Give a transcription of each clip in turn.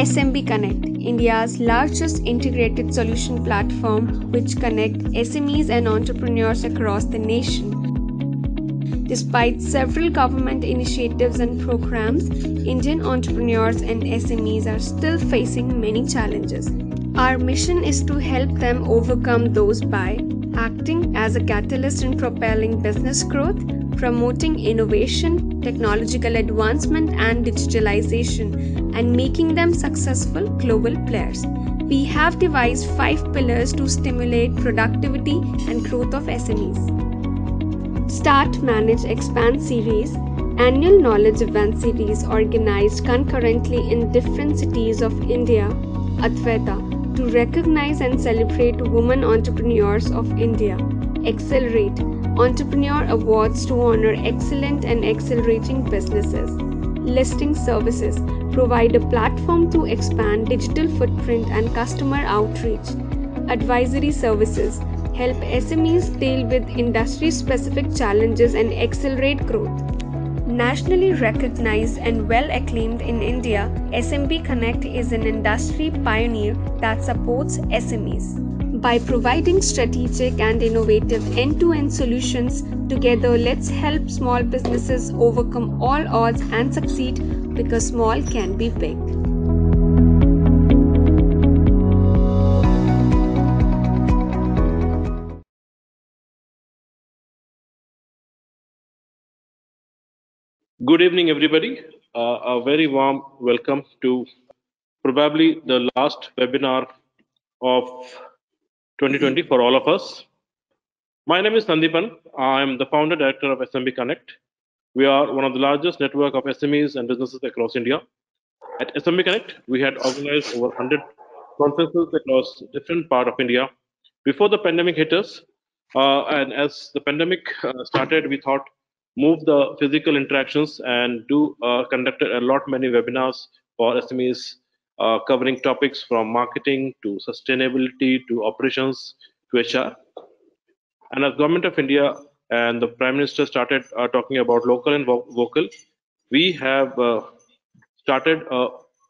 SMB Connect, India's largest integrated solution platform which connects SMEs and entrepreneurs across the nation. Despite several government initiatives and programs, Indian entrepreneurs and SMEs are still facing many challenges. Our mission is to help them overcome those by acting as a catalyst in propelling business growth, promoting innovation, technological advancement and digitalization, and making them successful global players. We have devised 5 pillars to stimulate productivity and growth of SMEs. Start, Manage, Expand series, annual knowledge event series organized concurrently in different cities of India, Advaita, to recognize and celebrate women entrepreneurs of India. Accelerate, Entrepreneur Awards to honor excellent and accelerating businesses. Listing services, provide a platform to expand digital footprint and customer outreach. Advisory services, help SMEs deal with industry-specific challenges and accelerate growth. Nationally recognized and well acclaimed in India, SMB Connect is an industry pioneer that supports SMEs. By providing strategic and innovative end-to-end solutions, together let's help small businesses overcome all odds and succeed, because small can be big. Good evening, everybody. A very warm welcome to probably the last webinar of 2020 for all of us. My name is Sandeepan. I am the founder director of SMB Connect. We are one of the largest network of SMEs and businesses across India. At SMB Connect, we had organized over 100 conferences across different parts of India. Before the pandemic hit us, and as the pandemic started, we thought, move the physical interactions and conducted many webinars for SMEs covering topics from marketing to sustainability to operations to HR. And as Government of India and the Prime Minister started talking about local and vocal, we have started a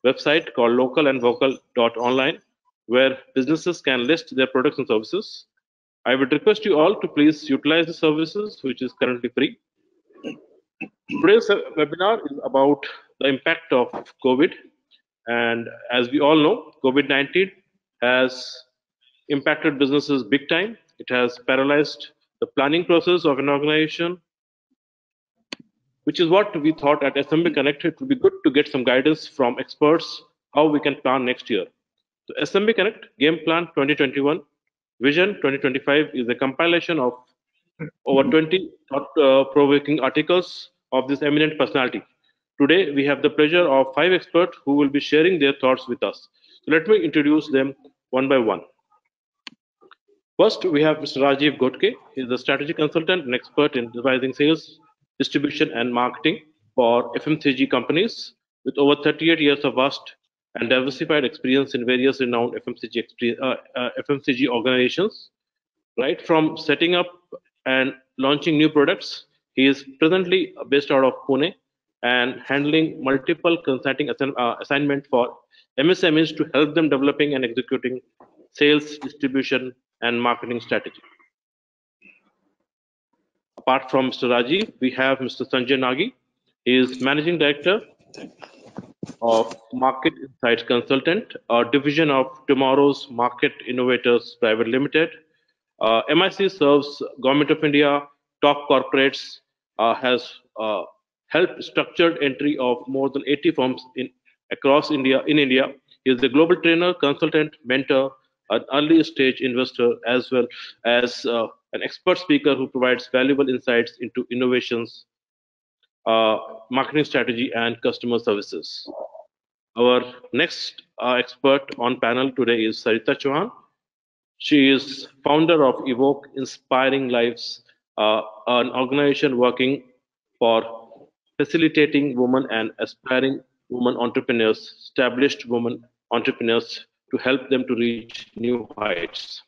website called localandvocal.online where businesses can list their products and services. I would request you all to please utilize the services, which is currently free. Today's webinar is about the impact of COVID, and as we all know, COVID-19 has impacted businesses big time. It has paralyzed the planning process of an organization, which is what we thought at SMB Connect it would be good to get some guidance from experts how we can plan next year. So SMB Connect Game Plan 2021 Vision 2025 is a compilation of over 20 thought-provoking articles of this eminent personality. Today, we have the pleasure of 5 experts who will be sharing their thoughts with us. So let me introduce them one by one. First, we have Mr. Rajiv Gotke. He is a strategic consultant and expert in devising sales, distribution, and marketing for FMCG companies with over 38 years of vast and diversified experience in various renowned FMCG organizations. Right from setting up and launching new products, he is presently based out of Pune and handling multiple consulting assignments for MSMEs to help them developing and executing sales, distribution, and marketing strategy. Apart from Mr. Rajiv, we have Mr. Sanjay Nagi. He is Managing Director of Market Insights Consultant, a division of Tomorrow's Market Innovators Private Limited. MIC serves Government of India, top corporates, has helped structured entry of more than 80 firms across India. He is a global trainer, consultant, mentor, an early stage investor, as well as an expert speaker who provides valuable insights into innovations, marketing strategy, and customer services. Our next expert on panel today is Sarita Chauhan. She is founder of Evoke Inspiring Lives, an organization working for facilitating women and aspiring women entrepreneurs, established women entrepreneurs, to help them to reach new heights.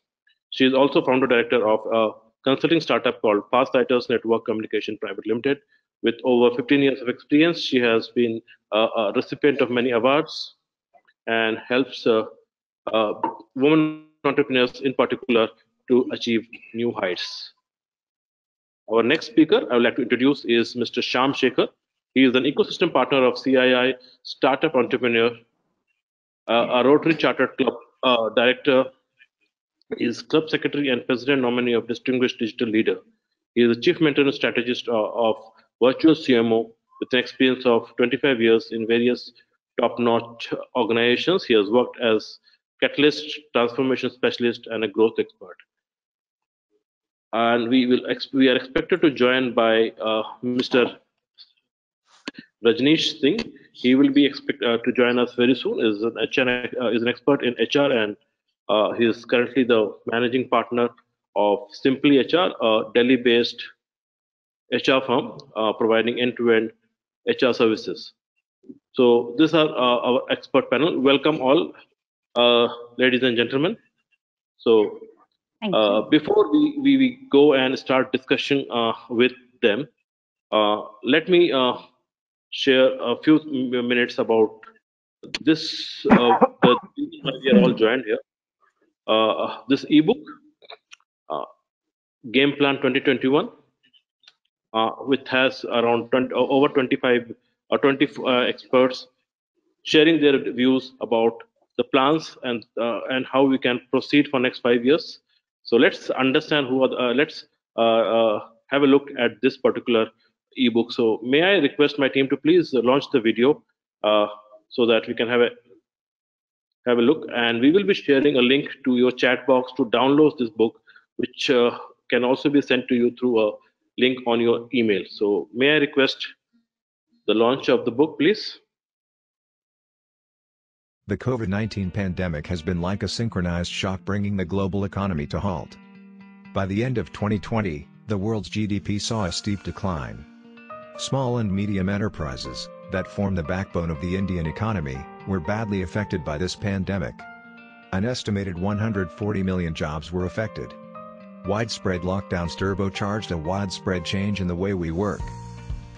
She is also founder director of a consulting startup called Pathlighters Network Communication Private Limited. With over 15 years of experience, she has been a recipient of many awards. and helps women entrepreneurs in particular to achieve new heights. Our next speaker I would like to introduce is Mr. Sham Shekhar. He is an ecosystem partner of CII, startup entrepreneur, a Rotary Chartered Club director, is club secretary and president nominee of Distinguished Digital Leader. He is a chief maintenance strategist of Virtual CMO with an experience of 25 years in various top-notch organizations. He has worked as catalyst, transformation specialist, and a growth expert. And we are expected to join by Mr. Rajneesh Singh. He will be expected to join us very soon. Is an expert in HR, and he is currently the managing partner of Simply HR, a Delhi-based HR firm providing end-to-end HR services. So these are our expert panel. Welcome all, ladies and gentlemen. So before we go and start discussion with them, let me share a few minutes about this. The reason why we are all joined here. This ebook, Game Plan 2021, which has around over 20 experts sharing their views about the plans and how we can proceed for next 5 years. So let's understand who are the, let's have a look at this particular ebook. So may I request my team to please launch the video so that we can have a look, and we will be sharing a link to your chat box to download this book, which can also be sent to you through a link on your email. So may I request the launch of the book, please? The COVID-19 pandemic has been like a synchronized shock, bringing the global economy to halt. By the end of 2020, the world's GDP saw a steep decline. Small and medium enterprises, that form the backbone of the Indian economy, were badly affected by this pandemic. An estimated 140 million jobs were affected. Widespread lockdowns turbocharged a widespread change in the way we work.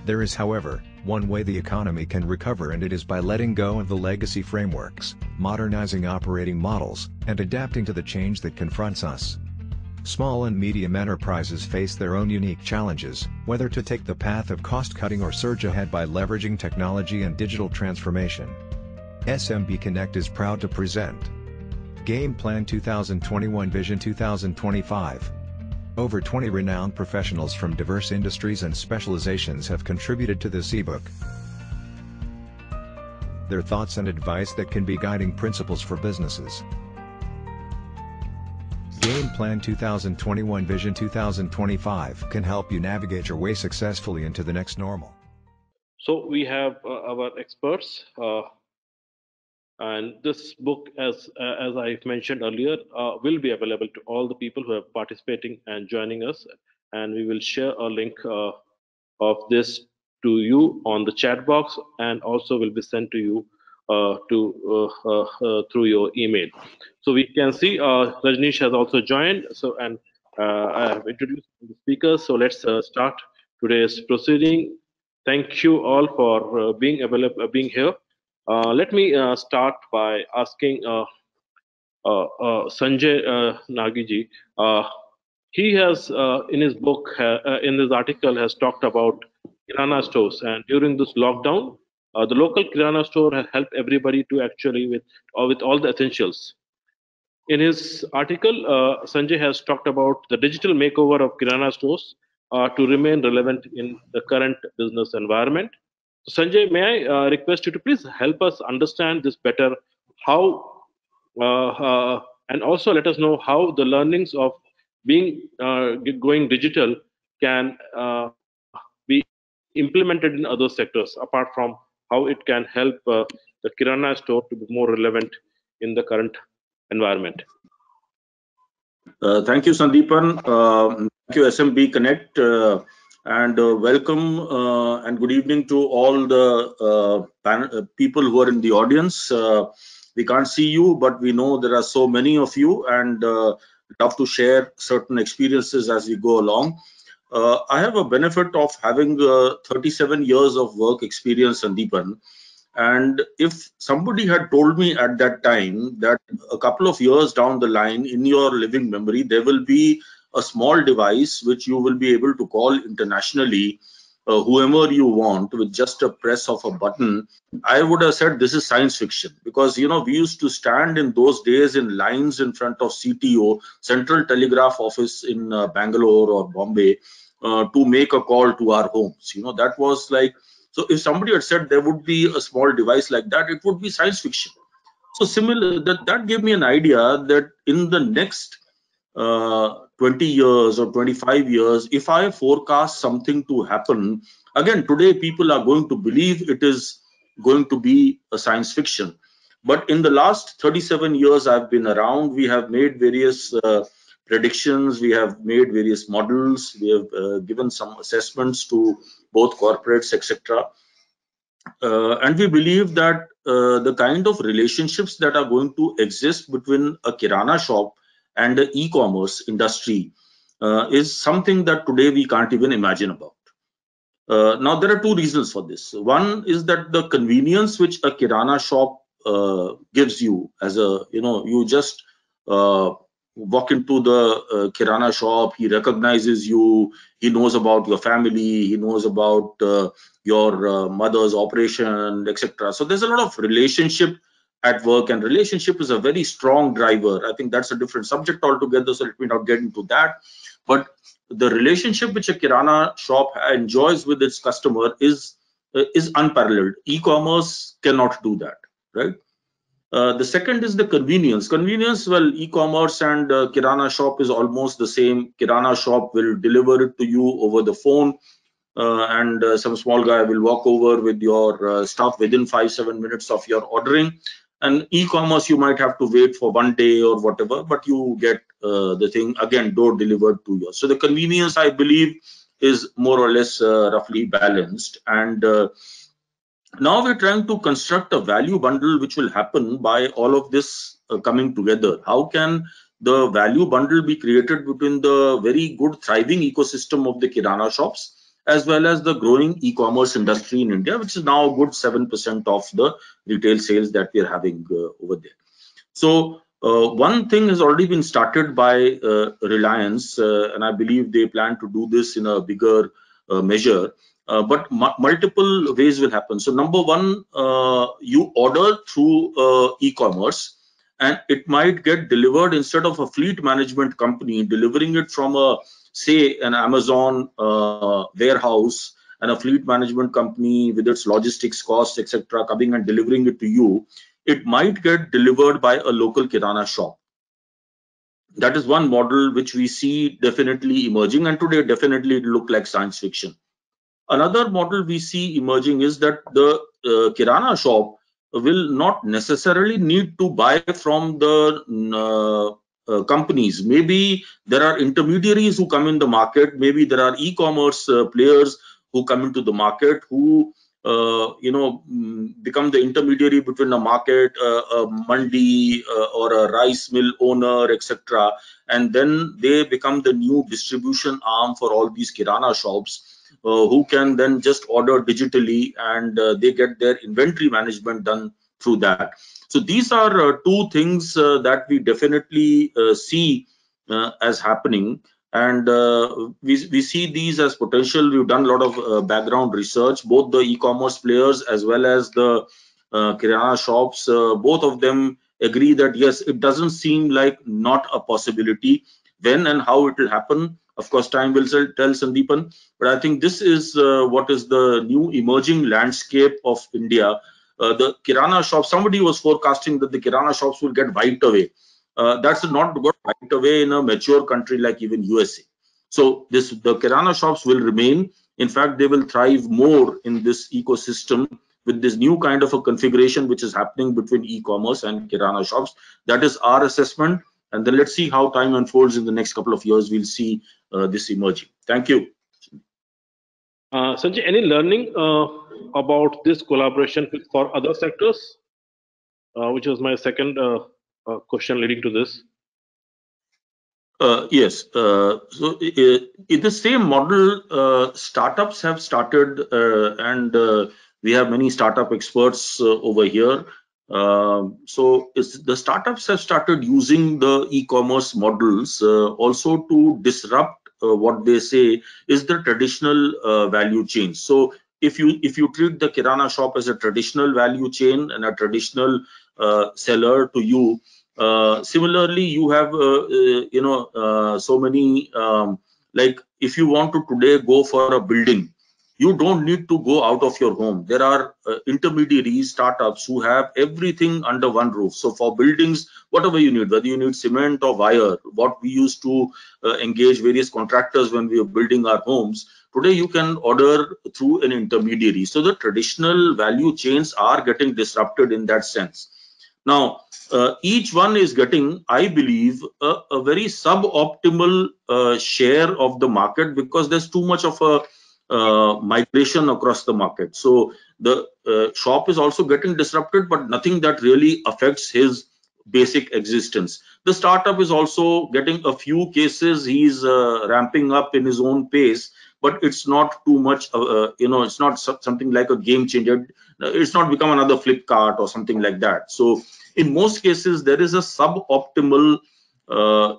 There is, however, one way the economy can recover, and it is by letting go of the legacy frameworks, modernizing operating models, and adapting to the change that confronts us. Small and medium enterprises face their own unique challenges, whether to take the path of cost-cutting or surge ahead by leveraging technology and digital transformation. SMB Connect is proud to present Game Plan 2021 Vision 2025. Over 20 renowned professionals from diverse industries and specializations have contributed to this ebook. Their thoughts and advice that can be guiding principles for businesses. Game Plan 2021 Vision 2025 can help you navigate your way successfully into the next normal. So we have our experts, and this book, as I've mentioned earlier, will be available to all the people who are participating and joining us, and we will share a link of this to you on the chat box, and also will be sent to you through your email. So we can see Rajneesh has also joined. So I have introduced the speakers. So let's start today's proceeding. Thank you all for being here. Let me start by asking Sanjay Nagi ji. He has in his book, in this article, has talked about Kirana stores, and during this lockdown, the local Kirana store has helped everybody to actually with all the essentials. In his article, Sanjay has talked about the digital makeover of Kirana stores to remain relevant in the current business environment. Sanjay, may I request you to please help us understand this better, how and also let us know how the learnings of being going digital can be implemented in other sectors, apart from how it can help the Kirana store to be more relevant in the current environment. Thank you, Sandeepan. Thank you, SMB Connect. And welcome and good evening to all the people who are in the audience. We can't see you, but we know there are so many of you, and love to share certain experiences as we go along. I have a benefit of having 37 years of work experience, Sandeepan, And if somebody had told me at that time that a couple of years down the line in your living memory, there will be a small device which you will be able to call internationally, whoever you want with just a press of a button, I would have said this is science fiction, because we used to stand in those days in lines in front of CTO, Central Telegraph Office in Bangalore or Bombay, to make a call to our homes. That was like, so if somebody had said there would be a small device like that, it would be science fiction. So similar, that gave me an idea that in the next 20 years or 25 years, if I forecast something to happen, again, today people are going to believe it is going to be a science fiction. But in the last 37 years I've been around, we have made various predictions, we have made various models, we have given some assessments to both corporates, etc. And we believe that the kind of relationships that are going to exist between a kirana shop and the e-commerce industry is something that today we can't even imagine about. Now, there are two reasons for this. One is that the convenience which a kirana shop gives you, as a, you just walk into the kirana shop, he recognizes you, he knows about your family, he knows about your mother's operation, etc. So there's a lot of relationship at work, and relationship is a very strong driver. I think that's a different subject altogether, so let me not get into that. But the relationship which a kirana shop enjoys with its customer is unparalleled. E-commerce cannot do that, right? The second is the convenience. Convenience, well, e-commerce and kirana shop is almost the same. Kirana shop will deliver it to you over the phone. And some small guy will walk over with your stuff within 5-7 minutes of your ordering. And e-commerce, you might have to wait for one day or whatever, but you get the thing again door delivered to you. So the convenience, I believe, is more or less roughly balanced. And now we're trying to construct a value bundle which will happen by all of this coming together. How can the value bundle be created between the very good thriving ecosystem of the kirana shops as well as the growing e-commerce industry in India, which is now a good 7% of the retail sales that we are having over there. So one thing has already been started by Reliance, and I believe they plan to do this in a bigger measure, but multiple ways will happen. So number one, you order through e-commerce, and it might get delivered instead of a fleet management company delivering it from a, say, an Amazon warehouse and a fleet management company with its logistics costs, etc., coming and delivering it to you. It might get delivered by a local kirana shop. That is one model which we see definitely emerging, and today definitely it looks like science fiction. Another model we see emerging is that the kirana shop will not necessarily need to buy from the companies. Maybe there are intermediaries who come in the market, maybe there are e-commerce players who come into the market who become the intermediary between a market, a mandi or a rice mill owner, etc., and then they become the new distribution arm for all these kirana shops who can then just order digitally, and they get their inventory management done through that. So these are two things that we definitely see as happening, and we see these as potential. We've done a lot of background research, both the e-commerce players as well as the kirana shops. Both of them agree that yes, it doesn't seem like not a possibility. When and how it will happen, of course, time will tell, Sandeepan. But I think this is what is the new emerging landscape of India. The kirana shop, somebody was forecasting that the kirana shops will get wiped away. That's not got wiped away in a mature country like even USA. So the kirana shops will remain. In fact, they will thrive more in this ecosystem with this new kind of a configuration which is happening between e-commerce and kirana shops. That is our assessment. And then let's see how time unfolds in the next couple of years. We'll see this emerging. Thank you. Sanjay, any learning about this collaboration for other sectors, which was my second question leading to this? Yes. So in the same model, startups have started and We have many startup experts over here. So the startups have started using the e-commerce models also to disrupt what they say is the traditional value chain. So if you treat the Kirana shop as a traditional value chain and a traditional seller to you, similarly you have so many like if you want to today go for a building, you don't need to go out of your home. There are intermediaries, startups who have everything under one roof. So for buildings, whatever you need, whether you need cement or wire, what we used to engage various contractors when we were building our homes, today you can order through an intermediary. So the traditional value chains are getting disrupted in that sense. Now, each one is getting, I believe, a very suboptimal share of the market because there's too much of a migration across the market. So the shop is also getting disrupted, but nothing that really affects his basic existence. The startup is also getting a few cases. He's ramping up in his own pace, but it's not too much, it's not something like a game changer. It's not become another Flipkart or something like that. So in most cases, there is a suboptimal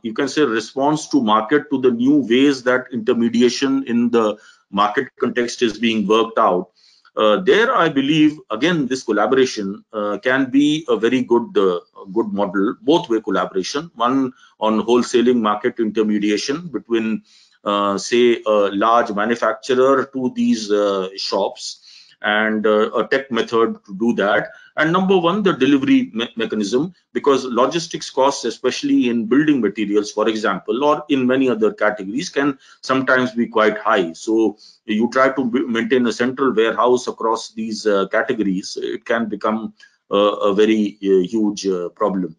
you can say response to market to the new ways that intermediation in the market context is being worked out. There, I believe, again, this collaboration can be a very good good model, both-way collaboration, one on wholesaling market intermediation between, say, a large manufacturer to these shops and a tech method to do that. And number one, the delivery mechanism, because logistics costs, especially in building materials, for example, or in many other categories, can sometimes be quite high. So you try to maintain a central warehouse across these categories, it can become a very huge problem.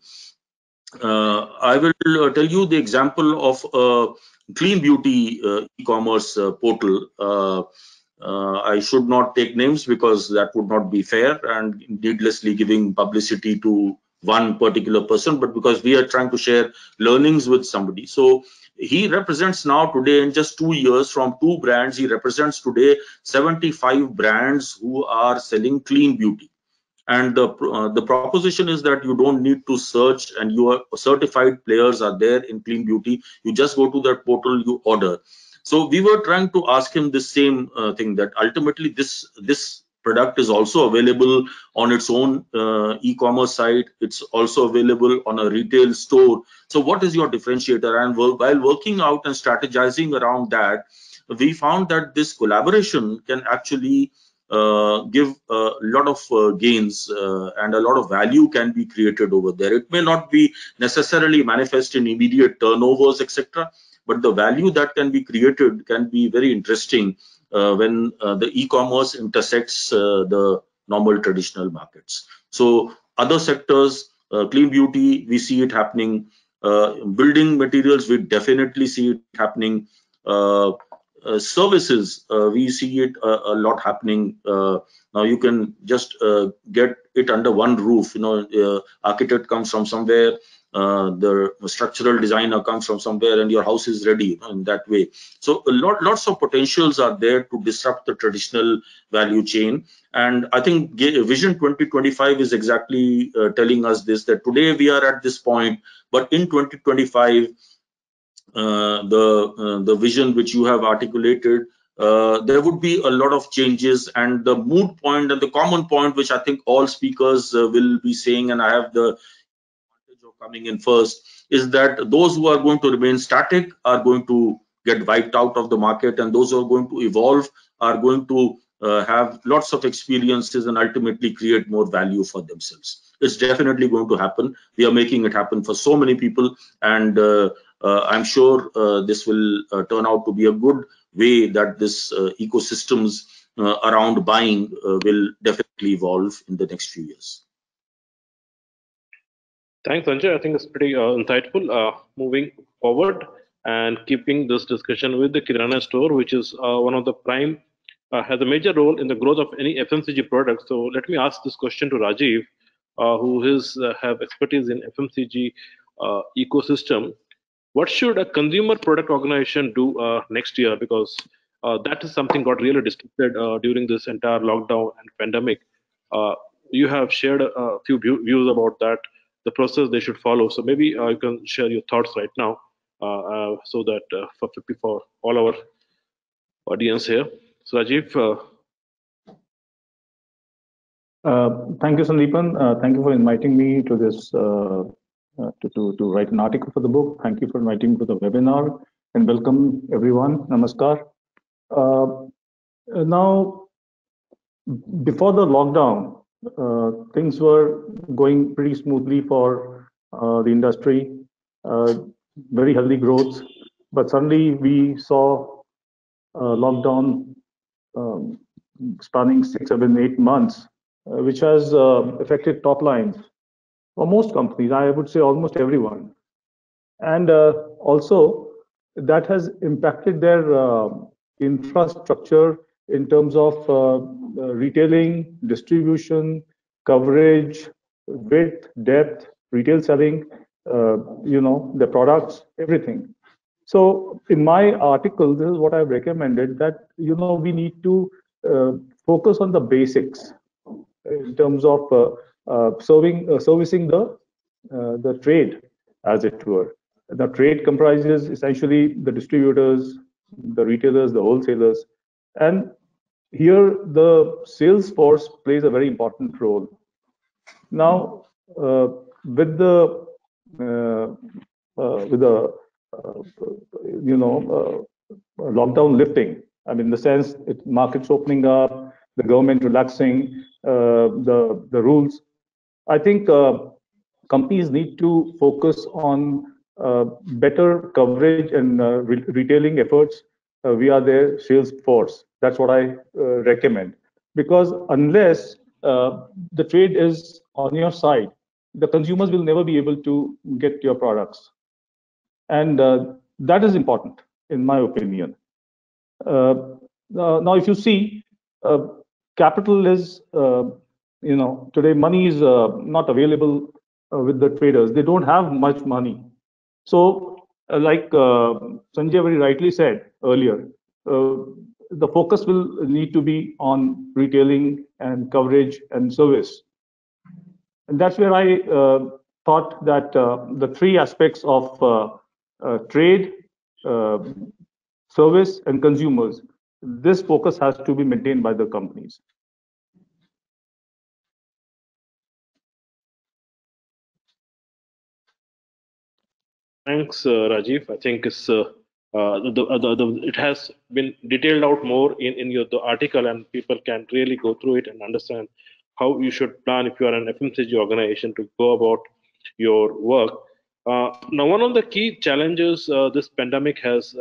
I will tell you the example of a clean beauty e-commerce portal. I should not take names because that would not be fair and needlessly giving publicity to one particular person, but because we are trying to share learnings with somebody. So he represents now today in just 2 years from 2 brands, he represents today 75 brands who are selling clean beauty. And the proposition is that you don't need to search and your certified players are there in clean beauty. You just go to that portal, you order. So we were trying to ask him the same thing, that ultimately this product is also available on its own e-commerce site. It's also available on a retail store. So what is your differentiator? And while working out and strategizing around that, we found that this collaboration can actually give a lot of gains and a lot of value can be created over there. It may not be necessarily manifest in immediate turnovers, etc., but the value that can be created can be very interesting when the e-commerce intersects the normal traditional markets. So other sectors, clean beauty, we see it happening. Building materials, we definitely see it happening. Services, we see it a lot happening. Now you can just get it under one roof. You know, architect comes from somewhere. The structural designer comes from somewhere and your house is ready in that way. So lots of potentials are there to disrupt the traditional value chain. And I think Vision 2025 is exactly telling us this, that today we are at this point, but in 2025, the vision which you have articulated, there would be a lot of changes, and the moot point and the common point, which I think all speakers will be saying, and I have the coming in first, is that those who are going to remain static are going to get wiped out of the market, and those who are going to evolve are going to have lots of experiences and ultimately create more value for themselves. It's definitely going to happen. We are making it happen for so many people, and I'm sure this will turn out to be a good way that this ecosystems around buying will definitely evolve in the next few years. Thanks, Sanjay. I think it's pretty insightful. Moving forward and keeping this discussion with the Kirana store, which is one of the prime, has a major role in the growth of any FMCG product. So let me ask this question to Rajiv, who is have expertise in FMCG ecosystem. What should a consumer product organization do next year? Because That is something got really disrupted during this entire lockdown and pandemic. You have shared a few views about that, the process they should follow. So maybe you can share your thoughts right now so that for all our audience here. So Rajiv. Thank you, Sandeepan. Thank you for inviting me to this, to write an article for the book. Thank you for inviting me to the webinar and welcome everyone. Namaskar. Now, before the lockdown, things were going pretty smoothly for the industry, very healthy growth, but suddenly we saw a lockdown spanning 6, 7, 8 months, which has affected top lines for most companies, I would say almost everyone. And also that has impacted their infrastructure in terms of retailing, distribution, coverage, width, depth, retail selling, the products, everything. So in my article, this is what I've recommended, that, we need to focus on the basics in terms of servicing the trade, as it were. The trade comprises essentially the distributors, the retailers, the wholesalers, and here the sales force plays a very important role. Now, with the lockdown lifting, I mean, in the sense markets opening up, the government relaxing the rules, I think companies need to focus on better coverage and retailing efforts via their sales force. That's what I recommend, because unless the trade is on your side, the consumers will never be able to get your products, and that is important in my opinion. Now, if you see, capital is today money is not available with the traders. They don't have much money. So like Sanjay very rightly said earlier, the focus will need to be on retailing and coverage and service. And that's where I thought that the three aspects of trade, service, and consumers, this focus has to be maintained by the companies. Thanks, Rajiv. I think it's it has been detailed out more in the article, and people can really go through it and understand how you should plan if you are an FMCG organization to go about your work. Now, one of the key challenges this pandemic has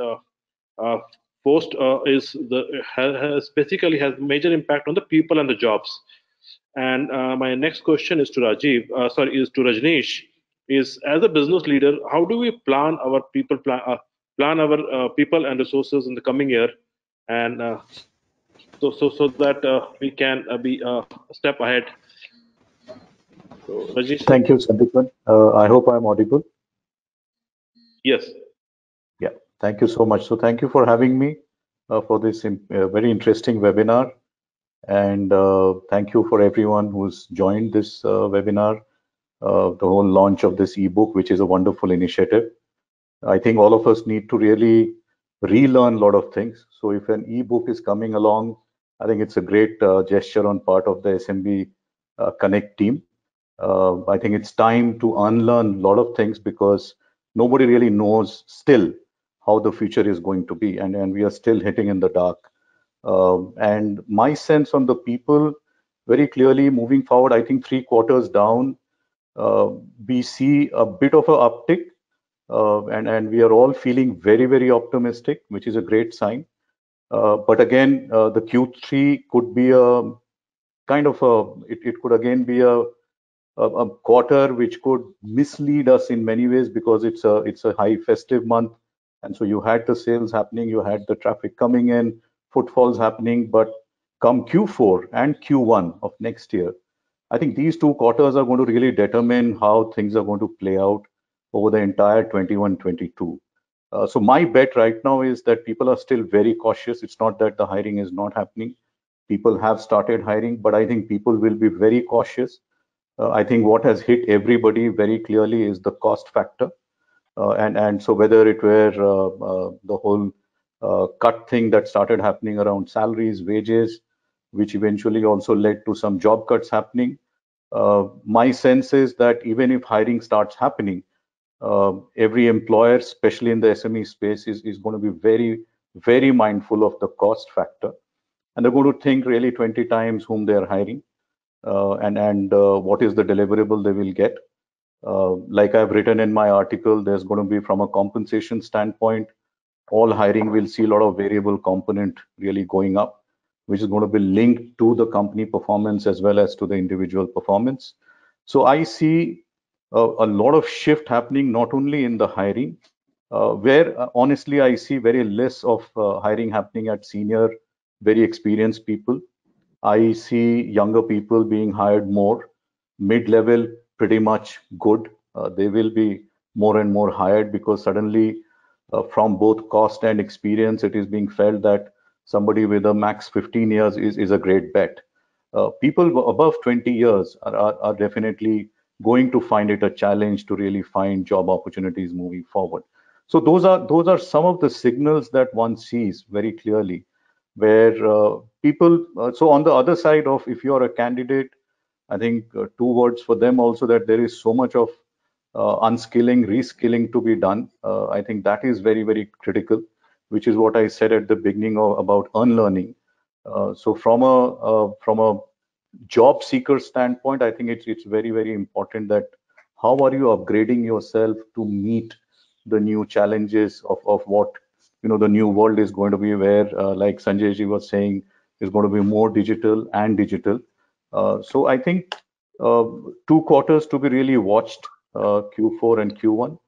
posed has major impact on the people and the jobs. And my next question is to Rajneesh. Is, as a business leader, how do we plan our people plan our people and resources in the coming year, and so that we can be a step ahead? So, Rajiv. Thank you, Sandeepan. I hope I'm audible. Yes. Yeah. Thank you so much. So thank you for having me for this very interesting webinar, and thank you for everyone who's joined this webinar. The whole launch of this ebook, which is a wonderful initiative. I think all of us need to really relearn a lot of things. So if an ebook is coming along, I think it's a great gesture on part of the SMB Connect team. I think it's time to unlearn a lot of things, because nobody really knows still how the future is going to be, and we are still hitting in the dark. And my sense on the people, very clearly moving forward, I think 3 quarters down, we see a bit of an uptick, and we are all feeling very, very optimistic, which is a great sign. But again, the Q3 could be a kind of it could again be a quarter which could mislead us in many ways, because it's a high festive month, and so you had the sales happening, you had the traffic coming in, footfalls happening, but come Q4 and Q1 of next year, I think these 2 quarters are going to really determine how things are going to play out over the entire 21-22. So my bet right now is that people are still very cautious. It's not that the hiring is not happening. People have started hiring, but I think people will be very cautious. I think what has hit everybody very clearly is the cost factor. And so whether it were the whole cut thing that started happening around salaries, wages, which eventually also led to some job cuts happening. My sense is that even if hiring starts happening, every employer, especially in the SME space, is going to be very, very mindful of the cost factor. And they're going to think really 20 times whom they're hiring and what is the deliverable they will get. Like I've written in my article, there's going to be, from a compensation standpoint, all hiring will see a lot of variable component really going up, which is going to be linked to the company performance as well as to the individual performance. So I see a lot of shift happening, not only in the hiring, where honestly, I see very less of hiring happening at senior, very experienced people. I see younger people being hired more, mid-level pretty much good. They will be more and more hired because suddenly from both cost and experience, it is being felt that somebody with a max 15 years is a great bet. People above 20 years are definitely going to find it a challenge to really find job opportunities moving forward. So those are some of the signals that one sees very clearly, where people, so on the other side of, if you're a candidate, I think two words for them also, that there is so much of unskilling, reskilling to be done. I think that is very, very critical, which is what I said at the beginning about unlearning. So from a job seeker standpoint, I think it's very, very important that how are you upgrading yourself to meet the new challenges of what, you know, the new world is going to be, where, like Sanjayji was saying, is going to be more digital and digital. So I think 2 quarters to be really watched, Q4 and Q1.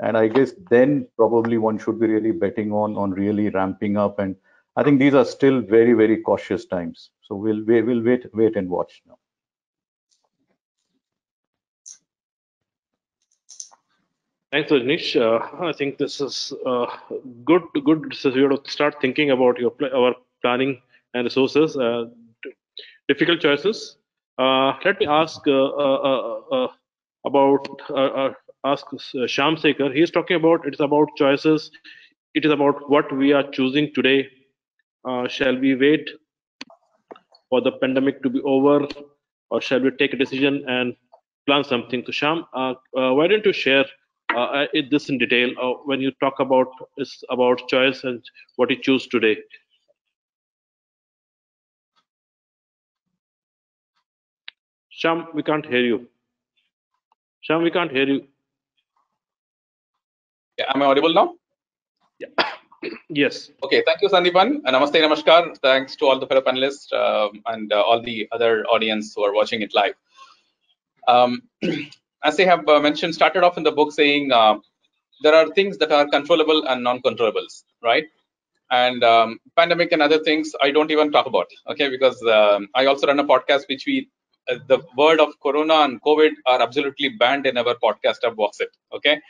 And I guess then probably one should be really betting on really ramping up. And I think these are still very, very cautious times. So we'll wait and watch now. Thanks, Rajneesh. I think this is good. So you have to start thinking about our planning and resources. Difficult choices. Let me ask ask Sham Shekhar. He is talking about it's about choices. It is about what we are choosing today. Shall we wait for the pandemic to be over, or shall we take a decision and plan something? So Sham, why don't you share this in detail when you talk about it's about choice and what you choose today? Sham, we can't hear you. Sham, we can't hear you. Yeah, am I audible now? Yeah. Yes. Okay. Thank you, Sandeepan. Namaste, namaskar. Thanks to all the fellow panelists and all the other audience who are watching it live. As I have mentioned, started off in the book saying there are things that are controllable and non-controllables, right? And pandemic and other things I don't even talk about, okay? Because I also run a podcast, which we the word of Corona and COVID are absolutely banned in our podcast of WhatsApp, okay?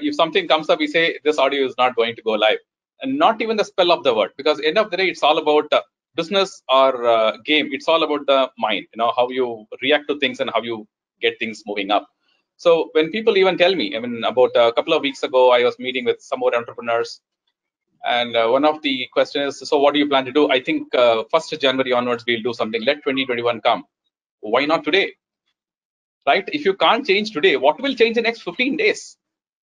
If something comes up, we say this audio is not going to go live, and not even the spell of the word, because end of the day it's all about business or game. It's all about the mind, you know, how you react to things and how you get things moving up. So when people even tell me, I mean, about a couple of weeks ago, I was meeting with some more entrepreneurs, and one of the questions is, so what do you plan to do? I think 1st January onwards we'll do something. Let 2021 come. Why not today? Right? If you can't change today, what will change in the next 15 days?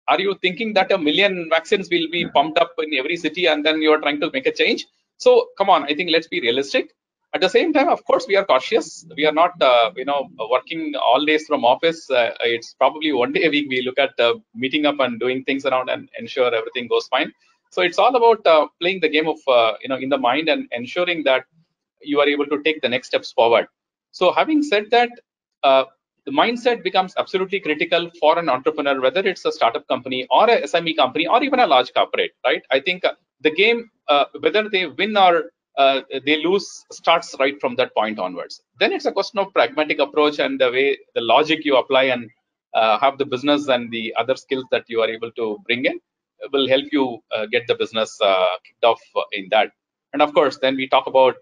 Are you thinking that a million vaccines will be pumped up in every city and then you're trying to make a change? So come on, I think let's be realistic. At the same time, of course, we are cautious. We are not, working all days from office. It's probably one day a week we look at meeting up and doing things around and ensure everything goes fine. So it's all about playing the game of, in the mind and ensuring that you are able to take the next steps forward. So having said that, the mindset becomes absolutely critical for an entrepreneur, whether it's a startup company or a SME company or even a large corporate, right? I think the game, whether they win or they lose, starts right from that point onwards. Then it's a question of pragmatic approach and the way, the logic you apply and have the business and the other skills that you are able to bring in. will help you get the business kicked off in that. And of course, then we talk about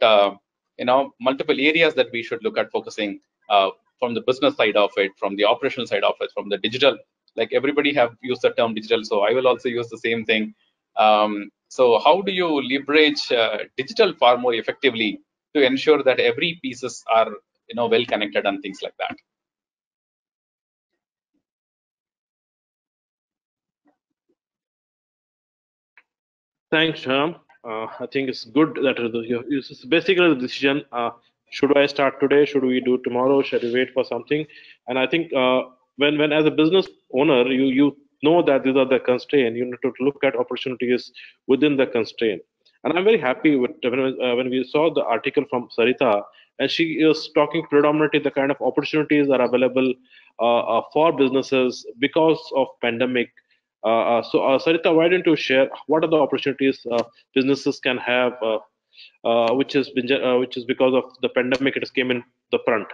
multiple areas that we should look at focusing from the business side of it, from the operational side of it, from the digital. Like everybody have used the term digital, so I will also use the same thing. So how do you leverage digital far more effectively to ensure that every pieces are well connected and things like that? Thanks, Sham. I think it's good that it's basically the decision. Should I start today? Should we do tomorrow? Should we wait for something? And I think when as a business owner, you know that these are the constraints. You need to look at opportunities within the constraint. And I'm very happy with when we saw the article from Sarita, and she is talking predominantly the kind of opportunities that are available for businesses because of pandemic. So Sarita, why don't you share what are the opportunities businesses can have, which is because of the pandemic, it has came in the front.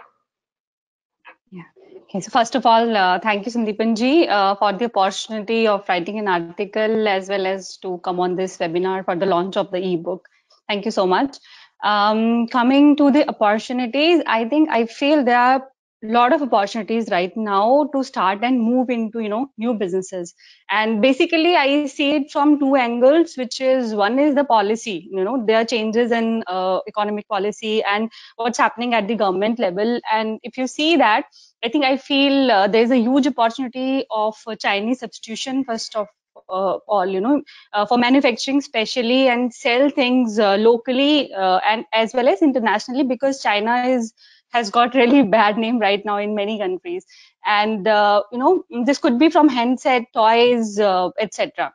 Okay, so first of all, thank you, Sandeepan ji, for the opportunity of writing an article as well as to come on this webinar for the launch of the ebook. Thank you so much. Coming to the opportunities, I feel there are a lot of opportunities right now to start and move into new businesses. And basically, I see it from two angles, which is one is the policy. There are changes in economic policy and what's happening at the government level. And if you see that, I feel there's a huge opportunity of Chinese substitution, first of all, for manufacturing especially, and sell things locally and as well as internationally, because China has got really bad name right now in many countries. And this could be from handset, toys, etc.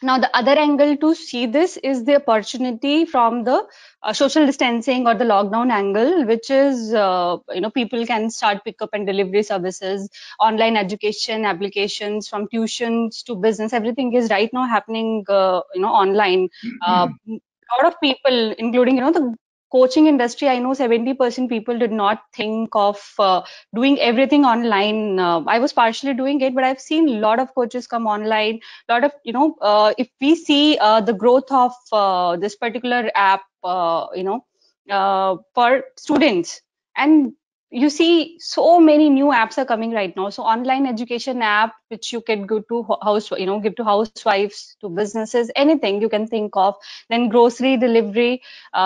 Now, the other angle to see this is the opportunity from the social distancing or the lockdown angle, which is, people can start pickup and delivery services, online education applications, from tuitions to business. Everything is right now happening, online. A lot of people, including, the coaching industry, I know 70% people did not think of doing everything online. I was partially doing it, but I've seen a lot of coaches come online. A lot of, if we see the growth of this particular app, for students, and you see so many new apps are coming right now. So online education app, which you can go to give to housewives, to businesses, anything you can think of. Then grocery delivery,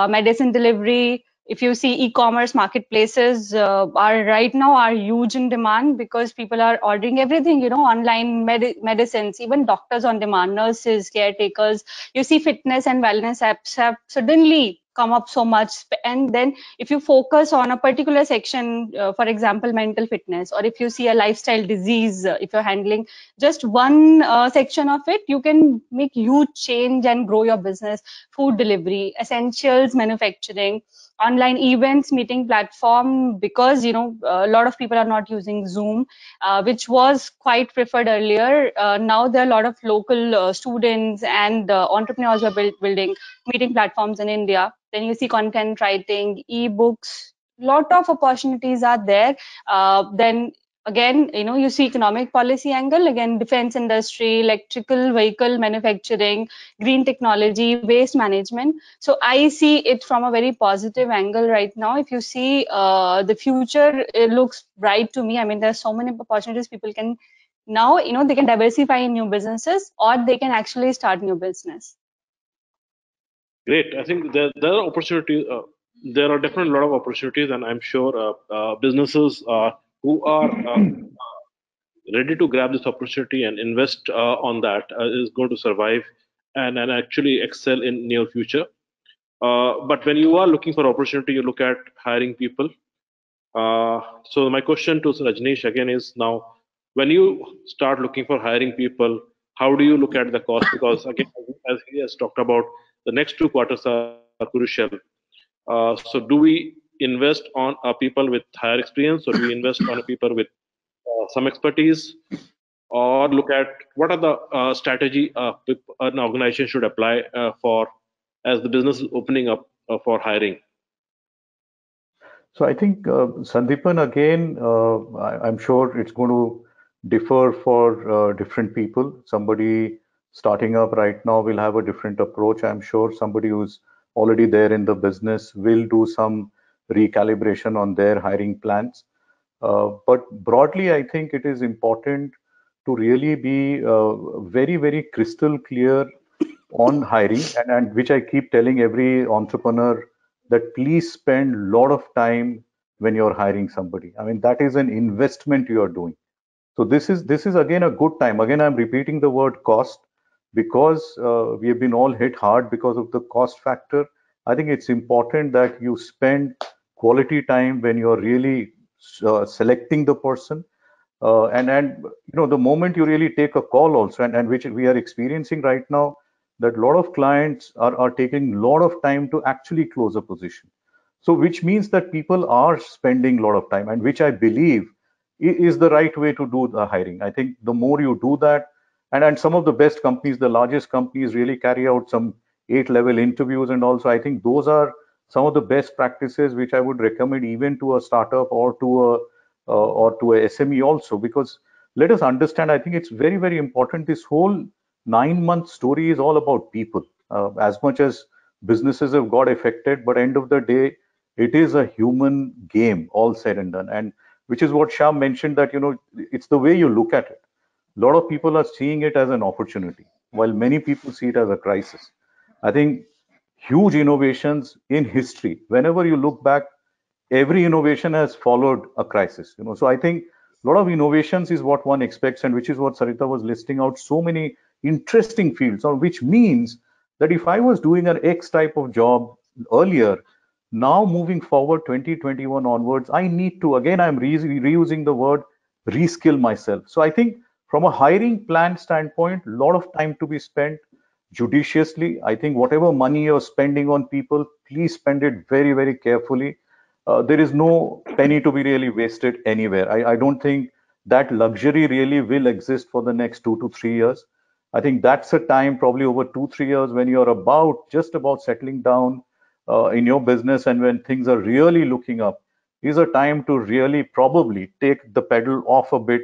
medicine delivery. If you see e-commerce marketplaces are right now huge in demand, because people are ordering everything, online, medicines, even doctors on demand, nurses, caretakers. You see fitness and wellness apps have suddenly come up so much. And then if you focus on a particular section, for example, mental fitness, or if you see a lifestyle disease, if you're handling just one section of it, you can make huge change and grow your business. Food delivery, essentials, manufacturing, online events, meeting platform, because a lot of people are not using Zoom, which was quite preferred earlier. Now there are a lot of local students and entrepreneurs are building meeting platforms in India. Then you see content writing, ebooks, lot of opportunities are there. Then again, you see economic policy angle, again, defense industry, electrical vehicle manufacturing, green technology, waste management. So I see it from a very positive angle right now. If you see the future, it looks bright to me. There's so many opportunities people can now, they can diversify new businesses, or they can actually start new business. Great. I think there are opportunities. There are definitely a lot of opportunities, and I'm sure businesses who are ready to grab this opportunity and invest on that is going to survive and actually excel in near future. But when you are looking for opportunity, you look at hiring people. So my question to Rajneesh again is now, when you start looking for hiring people, how do you look at the cost? Because again, as he has talked about, the next 2 quarters are crucial. So do we invest on people with higher experience, or do we invest on people with some expertise, or look at what are the strategy an organization should apply for as the business is opening up for hiring? So I think Sandeepan, again, I'm sure it's going to differ for different people. Somebody starting up right now will have a different approach. I'm sure somebody who's already there in the business will do some recalibration on their hiring plans. But broadly, I think it is important to really be very, very crystal clear on hiring, and which I keep telling every entrepreneur, that please spend a lot of time when you're hiring somebody. I mean, that is an investment you are doing. So this is again a good time. Again, I'm repeating the word cost, because we have been all hit hard because of the cost factor. I think it's important that you spend quality time when you're really selecting the person. And you know, the moment you really take a call also, and which we are experiencing right now, that a lot of clients are taking a lot of time to actually close a position. So which means that people are spending a lot of time, and which I believe is the right way to do the hiring. I think the more you do that, and some of the best companies, the largest companies, really carry out some 8-level interviews, and also I think those are some of the best practices which I would recommend even to a startup or to a SME also, because let us understand, I think it's very, very important. This whole 9-month story is all about people. As much as businesses have got affected, but end of the day, it is a human game, all said and done. And which is what Sham mentioned, that, you know, it's the way you look at it. A lot of people are seeing it as an opportunity, while many people see it as a crisis. I think huge innovations in history, whenever you look back, every innovation has followed a crisis, you know. So I think a lot of innovations is what one expects, and which is what Sarita was listing out, so many interesting fields, or which means that if I was doing an X type of job earlier, now moving forward 2021 onwards, I need to, again, I'm reusing the word, reskill myself. So I think from a hiring plan standpoint, a lot of time to be spent judiciously. I think whatever money you're spending on people, please spend it very, very carefully. There is no penny to be really wasted anywhere. I don't think that luxury really will exist for the next 2 to 3 years. I think that's a time, probably over 2-3 years, when you're just about settling down in your business, and when things are really looking up, is a time to really probably take the pedal off a bit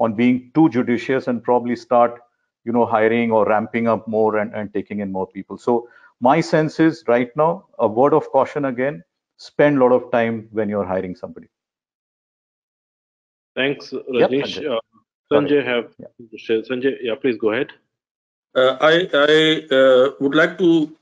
on being too judicious, and probably start, you know, hiring or ramping up more and taking in more people. So my sense is right now, a word of caution again, spend a lot of time when you're hiring somebody. Thanks, Rajneesh. Yep, Sanjay, yeah, please go ahead. I would like to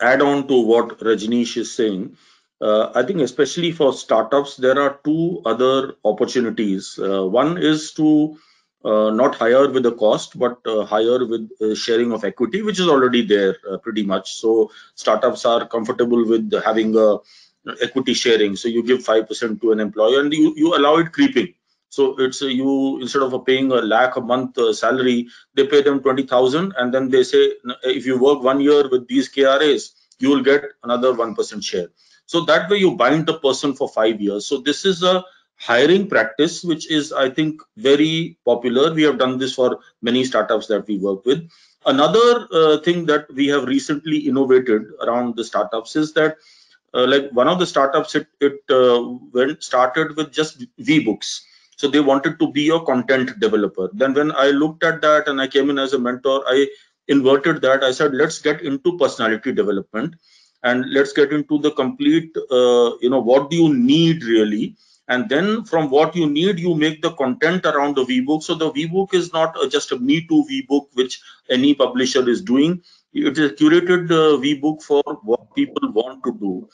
add on to what Rajneesh is saying. I think especially for startups, there are two other opportunities. One is to not hire with a cost, but hire with sharing of equity, which is already there pretty much. So startups are comfortable with having equity sharing. So you give 5% to an employer, and you allow it creeping. So it's you, instead of paying $1 lakh a month salary, they pay them 20,000, and then they say, if you work 1 year with these KRAs, you will get another 1% share. So that way you bind the person for 5 years. So this is a hiring practice which is, I think, very popular. We have done this for many startups that we work with. Another thing that we have recently innovated around the startups is that like one of the startups, it started with just VBooks. So they wanted to be a content developer. Then when I looked at that and I came in as a mentor, I inverted that. I said, let's get into personality development, and let's get into the complete, you know, what do you need really? And then from what you need, you make the content around the VBook. So the VBook is not just a Me Too VBook, which any publisher is doing. It is a curated VBook for what people want to do.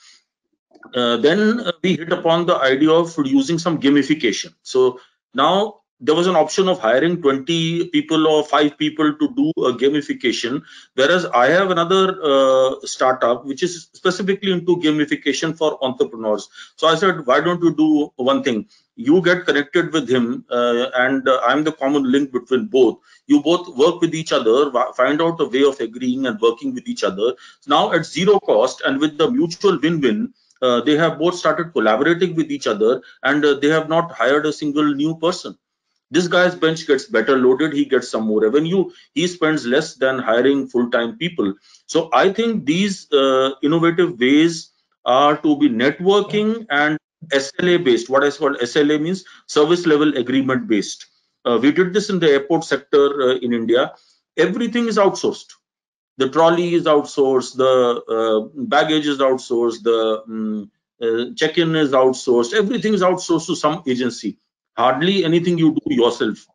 Then we hit upon the idea of using some gamification. So now there was an option of hiring 20 people or 5 people to do a gamification, whereas I have another startup which is specifically into gamification for entrepreneurs. So I said, why don't you do one thing? You get connected with him and I'm the common link between both. You both work with each other, find out a way of agreeing and working with each other. Now at zero cost and with the mutual win-win, they have both started collaborating with each other, and they have not hired a single new person. This guy's bench gets better loaded. He gets some more revenue. He spends less than hiring full-time people. So I think these innovative ways are to be networking and SLA based. What is called SLA means service level agreement based. We did this in the airport sector in India. everything is outsourced. The trolley is outsourced, the baggage is outsourced, the check-in is outsourced, everything is outsourced to some agency. Hardly anything you do yourself.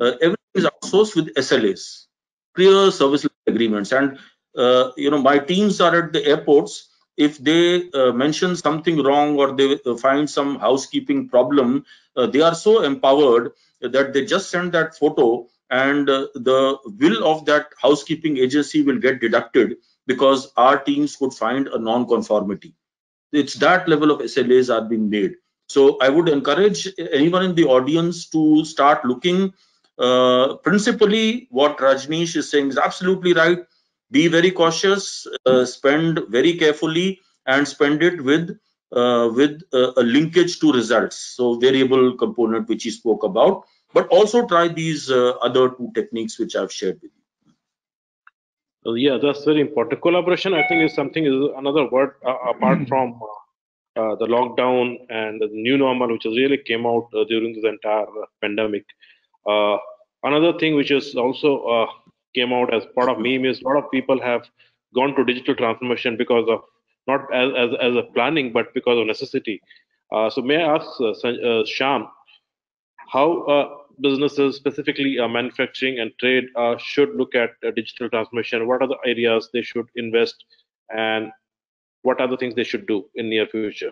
Everything is outsourced with SLAs, clear service agreements. And my teams are at the airports. If they mention something wrong or they find some housekeeping problem, they are so empowered that they just send that photo, and the bill of that housekeeping agency will get deducted because our teams could find a non-conformity. It's that level of SLAs are being made. So I would encourage anyone in the audience to start looking. Principally, what Rajneesh is saying is absolutely right. Be very cautious, spend very carefully, and spend it with a linkage to results. So variable component, which he spoke about, but also try these other two techniques which I've shared with you. Well, yeah, that's very important. Collaboration, I think, is another word apart from the lockdown and the new normal, which really came out during this entire pandemic. Another thing which is also came out as part of meme is a lot of people have gone to digital transformation because of not as a planning, but because of necessity. So may I ask Sham, how businesses, specifically manufacturing and trade, should look at digital transformation? What are the areas they should invest, and what are the things they should do in near future?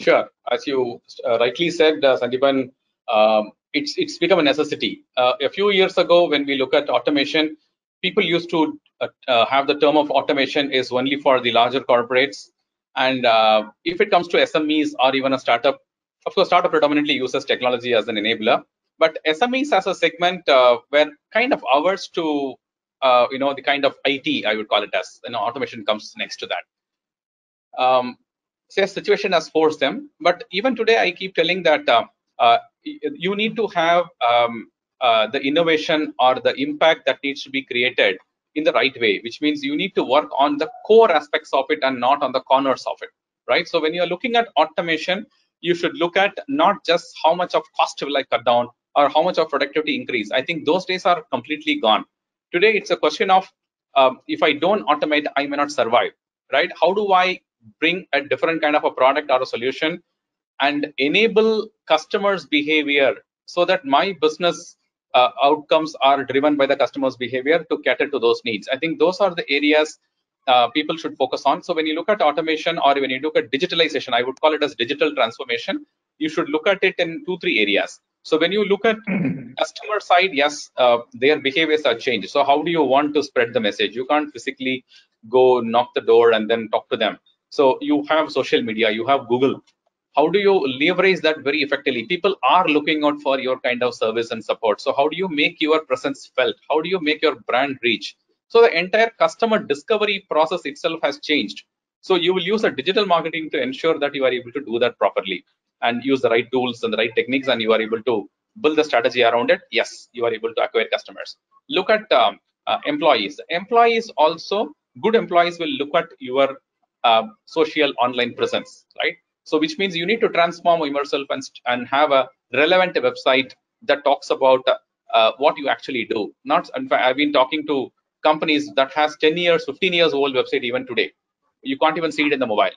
Sure, as you rightly said, Sandeepan, it's become a necessity. A few years ago, when we look at automation, people used to have the term of automation is only for the larger corporates, and if it comes to SMEs or even a startup, of course, startup predominantly uses technology as an enabler, but SMEs as a segment were kind of ours to the kind of IT, I would call it as, automation comes next to that. So the situation has forced them, but even today I keep telling that you need to have the innovation or the impact that needs to be created in the right way, which means you need to work on the core aspects of it and not on the corners of it, right? So when you're looking at automation, you should look at not just how much of cost will I cut down or how much of productivity increase. I think those days are completely gone. Today, it's a question of if I don't automate, I may not survive, right? How do I bring a different kind of a product or a solution and enable customers' behavior so that my business outcomes are driven by the customer's behavior to cater to those needs? I think those are the areas people should focus on. So when you look at automation or when you look at digitalization, I would call it as digital transformation, you should look at it in 2-3 areas. So when you look at customer side, yes, their behaviors are changed. So how do you want to spread the message? You can't physically go knock the door and then talk to them. So you have social media, you have Google. How do you leverage that very effectively? People are looking out for your kind of service and support. So how do you make your presence felt? How do you make your brand reach? So the entire customer discovery process itself has changed. So you will use a digital marketing to ensure that you are able to do that properly and use the right tools and the right techniques, and you are able to build the strategy around it. Yes, you are able to acquire customers. Look at employees. Employees also, good employees will look at your social online presence, right? So which means you need to transform yourself and have a relevant website that talks about what you actually do. In fact, I've been talking to companies that has 10 years, 15 years old website even today. You can't even see it in the mobile.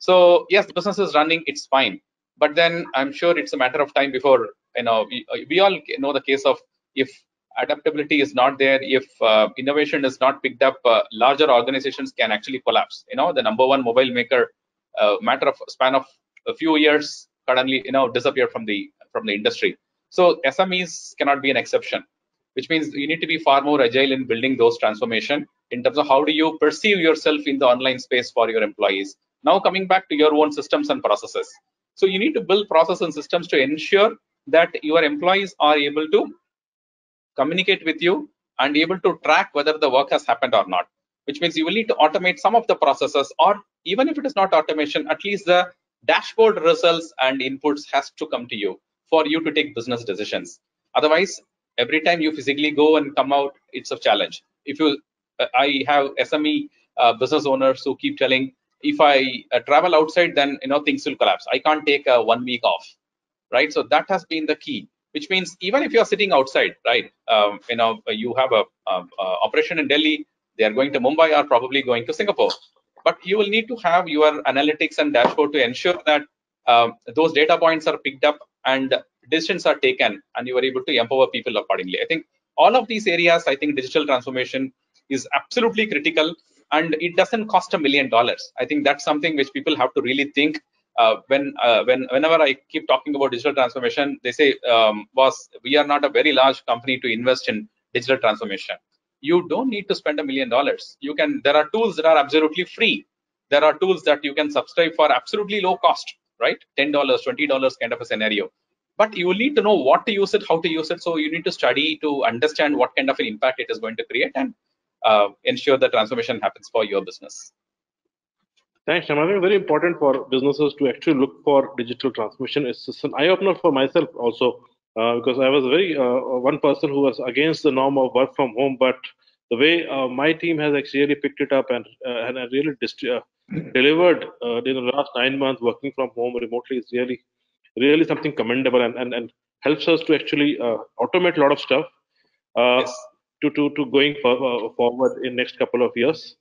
So yes, the business is running, it's fine. But then I'm sure it's a matter of time before, we all know the case of if adaptability is not there, if innovation is not picked up, larger organizations can actually collapse. The number one mobile maker, matter of span of a few years, suddenly, disappear from the industry. So SMEs cannot be an exception, which means you need to be far more agile in building those transformation in terms of how do you perceive yourself in the online space for your employees. Now coming back to your own systems and processes. So you need to build process and systems to ensure that your employees are able to communicate with you and able to track whether the work has happened or not, which means you will need to automate some of the processes, or even if it is not automation, at least the dashboard results and inputs has to come to you for you to take business decisions. Otherwise, every time you physically go and come out, it's a challenge. If you, I have SME business owners who keep telling, if I travel outside, then things will collapse. I can't take a 1 week off, right? So that has been the key. which means even if you are sitting outside, right, you have a operation in Delhi, they are going to Mumbai or probably going to Singapore, but you will need to have your analytics and dashboard to ensure that those data points are picked up and decisions are taken, and you are able to empower people accordingly. I think all of these areas, I think digital transformation is absolutely critical, and it doesn't cost $1 million. I think that's something which people have to really think. Whenever I keep talking about digital transformation, they say, boss, we are not a very large company to invest in digital transformation. You don't need to spend $1 million. You can, there are tools that are absolutely free. There are tools that you can subscribe for absolutely low cost, right? $10, $20 kind of a scenario. But you will need to know what to use it, how to use it. So you need to study to understand what kind of an impact it is going to create and ensure the transformation happens for your business. Thanks, Sham. I think very important for businesses to actually look for digital transformation. It's an eye-opener for myself also, because I was very one person who was against the norm of work from home, but the way my team has actually really picked it up and I really delivered in the last 9 months working from home remotely is really something commendable and helps us to actually automate a lot of stuff to going forward in next couple of years.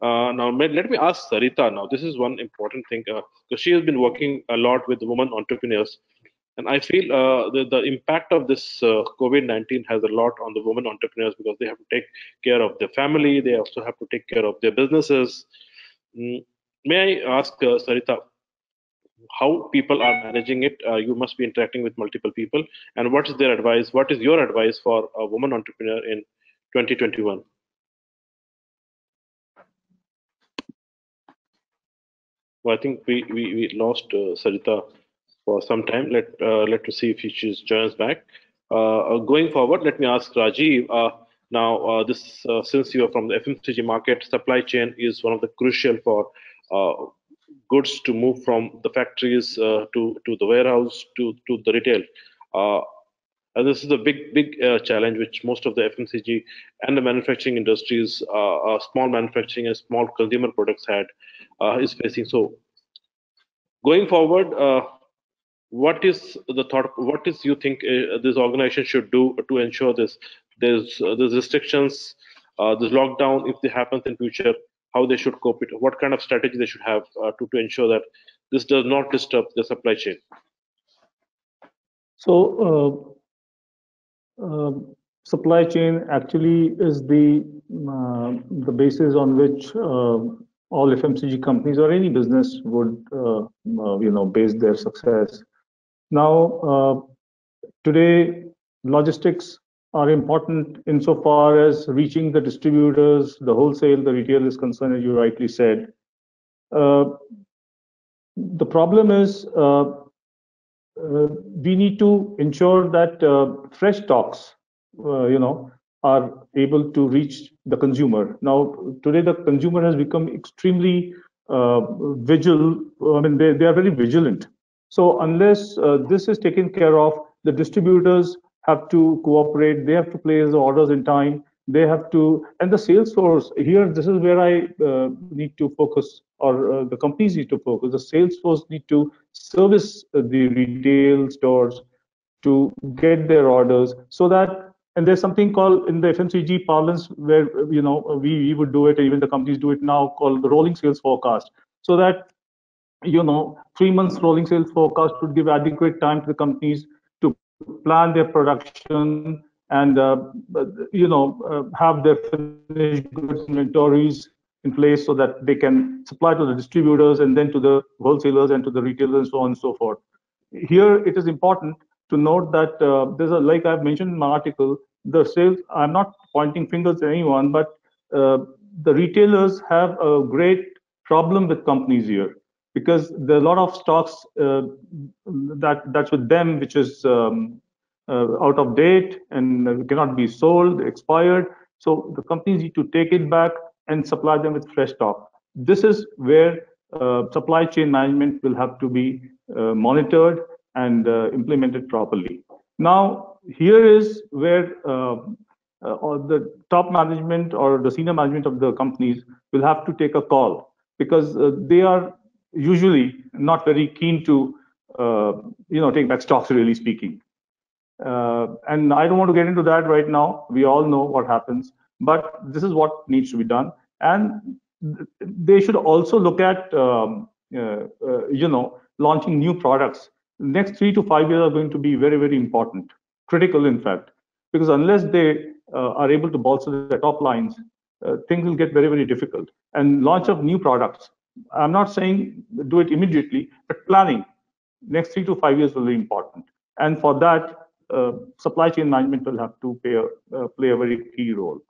Now, let me ask Sarita now. This is one important thing because she has been working a lot with women entrepreneurs, and I feel the impact of this COVID-19 has a lot on the women entrepreneurs because they have to take care of their family. They also have to take care of their businesses. May I ask Sarita, how people are managing it? You must be interacting with multiple people, and what is their advice? What is your advice for a woman entrepreneur in 2021? I think we lost Sarita for some time. Let us see if she joins back. Going forward, let me ask Rajiv. Now, since you are from the FMCG market, supply chain is one of the crucial for goods to move from the factories to the warehouse to the retail. And this is a big challenge which most of the FMCG and the manufacturing industries, small manufacturing and small consumer products is facing. So going forward, what is the thought, what is you think this organization should do to ensure this, there's restrictions, this lockdown, if it happens in future, how they should cope it, what kind of strategy they should have to ensure that this does not disturb the supply chain? So, supply chain actually is the basis on which all FMCG companies or any business would base their success. Now today logistics are important insofar as reaching the distributors, the wholesale, the retail is concerned, as you rightly said. The problem is we need to ensure that fresh stocks, are able to reach the consumer. Now, today the consumer has become extremely vigilant. I mean, they are very vigilant. So unless this is taken care of, the distributors have to cooperate. They have to place the orders in time. They have to, and the sales force here. This is where I need to focus, or the companies need to focus. The sales force need to service the retail stores to get their orders, so that, and there's something called in the FMCG parlance where we would do it, even the companies do it now, called the rolling sales forecast, so that 3 months rolling sales forecast would give adequate time to the companies to plan their production and have their finished goods inventories in place so that they can supply to the distributors and then to the wholesalers and to the retailers and so on and so forth. Here it is important to note that there's like I've mentioned in my article, the sales, I'm not pointing fingers at anyone, but the retailers have a great problem with companies here because there are a lot of stocks that's with them, which is out of date and cannot be sold, expired. So the companies need to take it back and supply them with fresh stock. This is where supply chain management will have to be monitored and implemented properly. Now, here is where the top management or the senior management of the companies will have to take a call because they are usually not very keen to, take back stocks, really speaking. And I don't want to get into that right now. We all know what happens, but this is what needs to be done. And they should also look at, launching new products. The next 3 to 5 years are going to be very, very important, critical, in fact, because unless they are able to bolster their top lines, things will get very, very difficult. And launch of new products. I'm not saying do it immediately, but planning next 3 to 5 years will be important. And for that, supply chain management will have to play a very key role.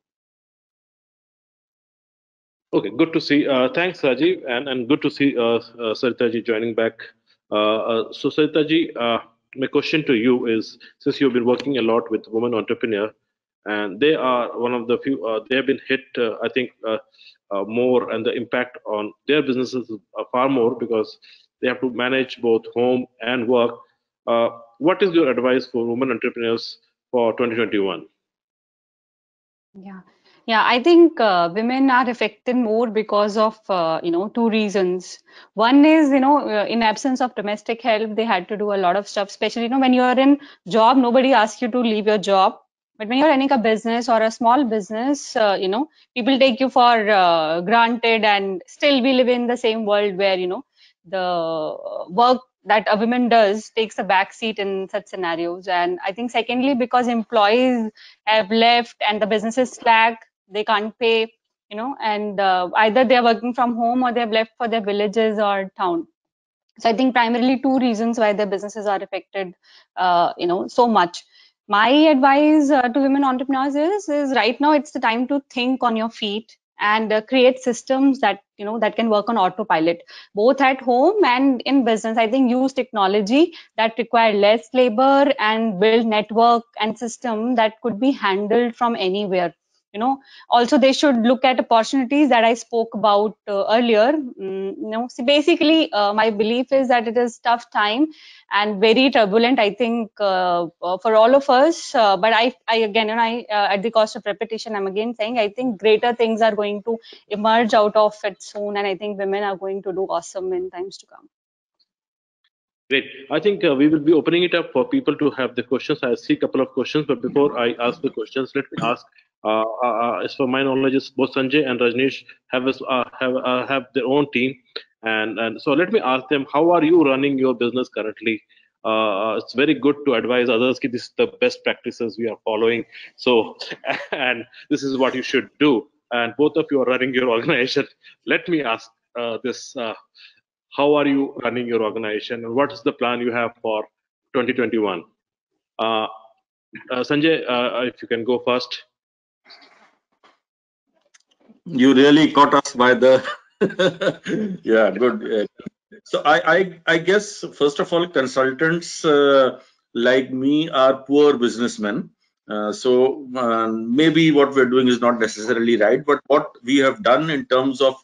Okay, good to see. Thanks, Rajiv, and good to see Sarita ji joining back. So Sarita ji, my question to you is, since you've been working a lot with women entrepreneurs, and they are one of the few, they have been hit, I think, more, and the impact on their businesses are far more because they have to manage both home and work. What is your advice for women entrepreneurs for 2021? Yeah, I think women are affected more because of, two reasons. One is, in absence of domestic help, they had to do a lot of stuff, especially, when you're in job, nobody asks you to leave your job. But when you're running a business or a small business, people take you for granted, and still we live in the same world where, the work that a woman does takes a back seat in such scenarios. And I think secondly, because employees have left and the business is slack, they can't pay, and either they're working from home or they've left for their villages or town. So I think primarily two reasons why their businesses are affected, so much. My advice to women entrepreneurs is right now it's the time to think on your feet and create systems that, that can work on autopilot, both at home and in business. I think use technology that require less labor and build network and system that could be handled from anywhere. Also they should look at opportunities that I spoke about earlier. So basically my belief is that it is tough time and very turbulent, I think, for all of us, but I at the cost of repetition, I'm again saying, I think greater things are going to emerge out of it soon, and I think women are going to do awesome in times to come. Great. I think we will be opening it up for people to have the questions. I see a couple of questions, but before I ask the questions, let me ask, as for my knowledge, both Sanjay and Rajneesh have their own team, and so let me ask them, how are you running your business currently? It's very good to advise others that this is the best practices we are following, so and this is what you should do, and both of you are running your organization. Let me ask this, how are you running your organization, and what is the plan you have for 2021? Sanjay, if you can go first. You really caught us by the yeah, good. So I guess, first of all, consultants like me are poor businessmen. So maybe what we're doing is not necessarily right, but what we have done in terms of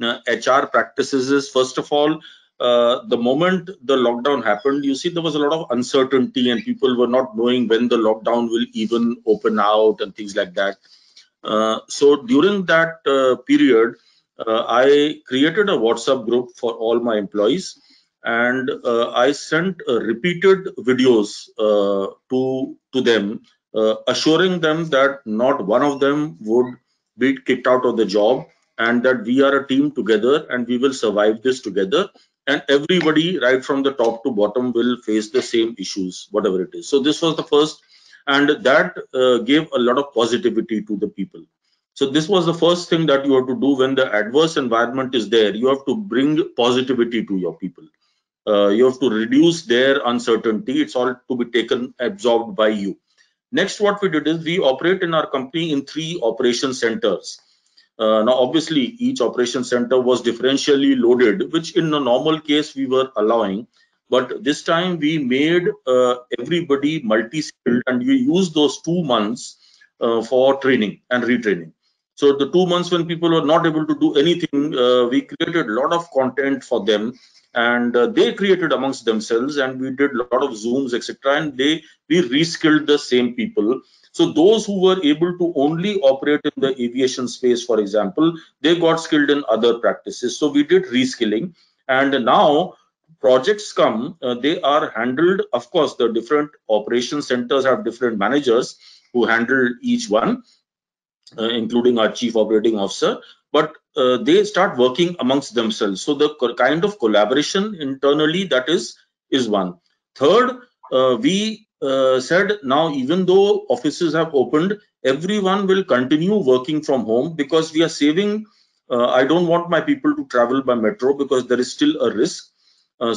HR practices is, first of all, the moment the lockdown happened, you see there was a lot of uncertainty and people were not knowing when the lockdown will even open out and things like that. So during that period, I created a WhatsApp group for all my employees, and I sent repeated videos to them, assuring them that not one of them would be kicked out of the job, and that we are a team together and we will survive this together, and everybody, right from the top to bottom, will face the same issues, whatever it is. So this was the first. And that gave a lot of positivity to the people. So this was the first thing that you have to do when the adverse environment is there. You have to bring positivity to your people. You have to reduce their uncertainty. It's all to be absorbed by you. Next, what we did is we operate in our company in 3 operation centers. Now, obviously, each operation center was differentially loaded, which in a normal case we were allowing. But this time we made everybody multi-skilled, and we used those 2 months for training and retraining. So the 2 months when people were not able to do anything, we created a lot of content for them, and they created amongst themselves, and we did a lot of Zooms, etc. And we reskilled the same people. So those who were able to only operate in the aviation space, for example, they got skilled in other practices. So we did reskilling, and now projects come, they are handled. Of course, the different operation centers have different managers who handle each one, including our chief operating officer, but they start working amongst themselves. So the kind of collaboration internally that is one. Third, we said now, even though offices have opened, everyone will continue working from home because we are saving. I don't want my people to travel by metro because there is still a risk.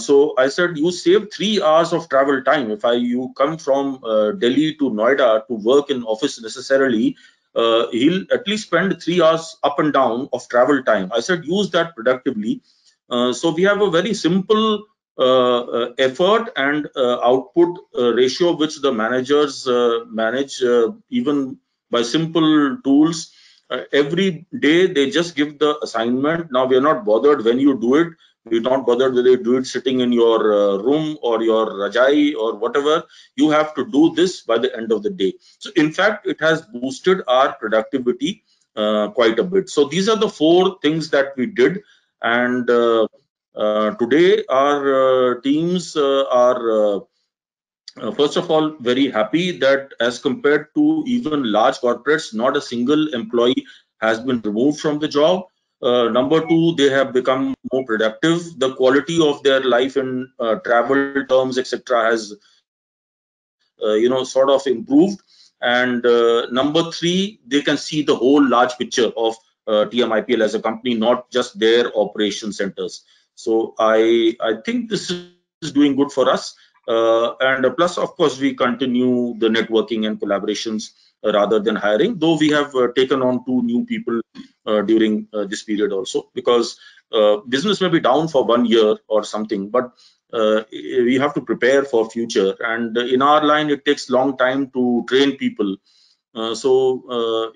So I said, you save 3 hours of travel time. If you come from Delhi to Noida to work in office necessarily, he'll at least spend 3 hours up and down of travel time. I said, use that productively. So we have a very simple effort and output ratio, which the managers manage even by simple tools. Every day they just give the assignment. Now we are not bothered when you do it. We're not bothered whether you do it sitting in your room or your Rajai or whatever. You have to do this by the end of the day. So in fact, it has boosted our productivity quite a bit. So these are the four things that we did. And today our teams are first of all, very happy that as compared to even large corporates, not a single employee has been removed from the job. Number two, they have become more productive. The quality of their life in travel terms, etc., has, sort of improved. And number three, they can see the whole large picture of TMIPL as a company, not just their operation centers. So I think this is doing good for us. And plus, of course, we continue the networking and collaborations rather than hiring, though we have taken on 2 new people during this period also, because business may be down for 1 year or something, but we have to prepare for future. And in our line, it takes long time to train people. So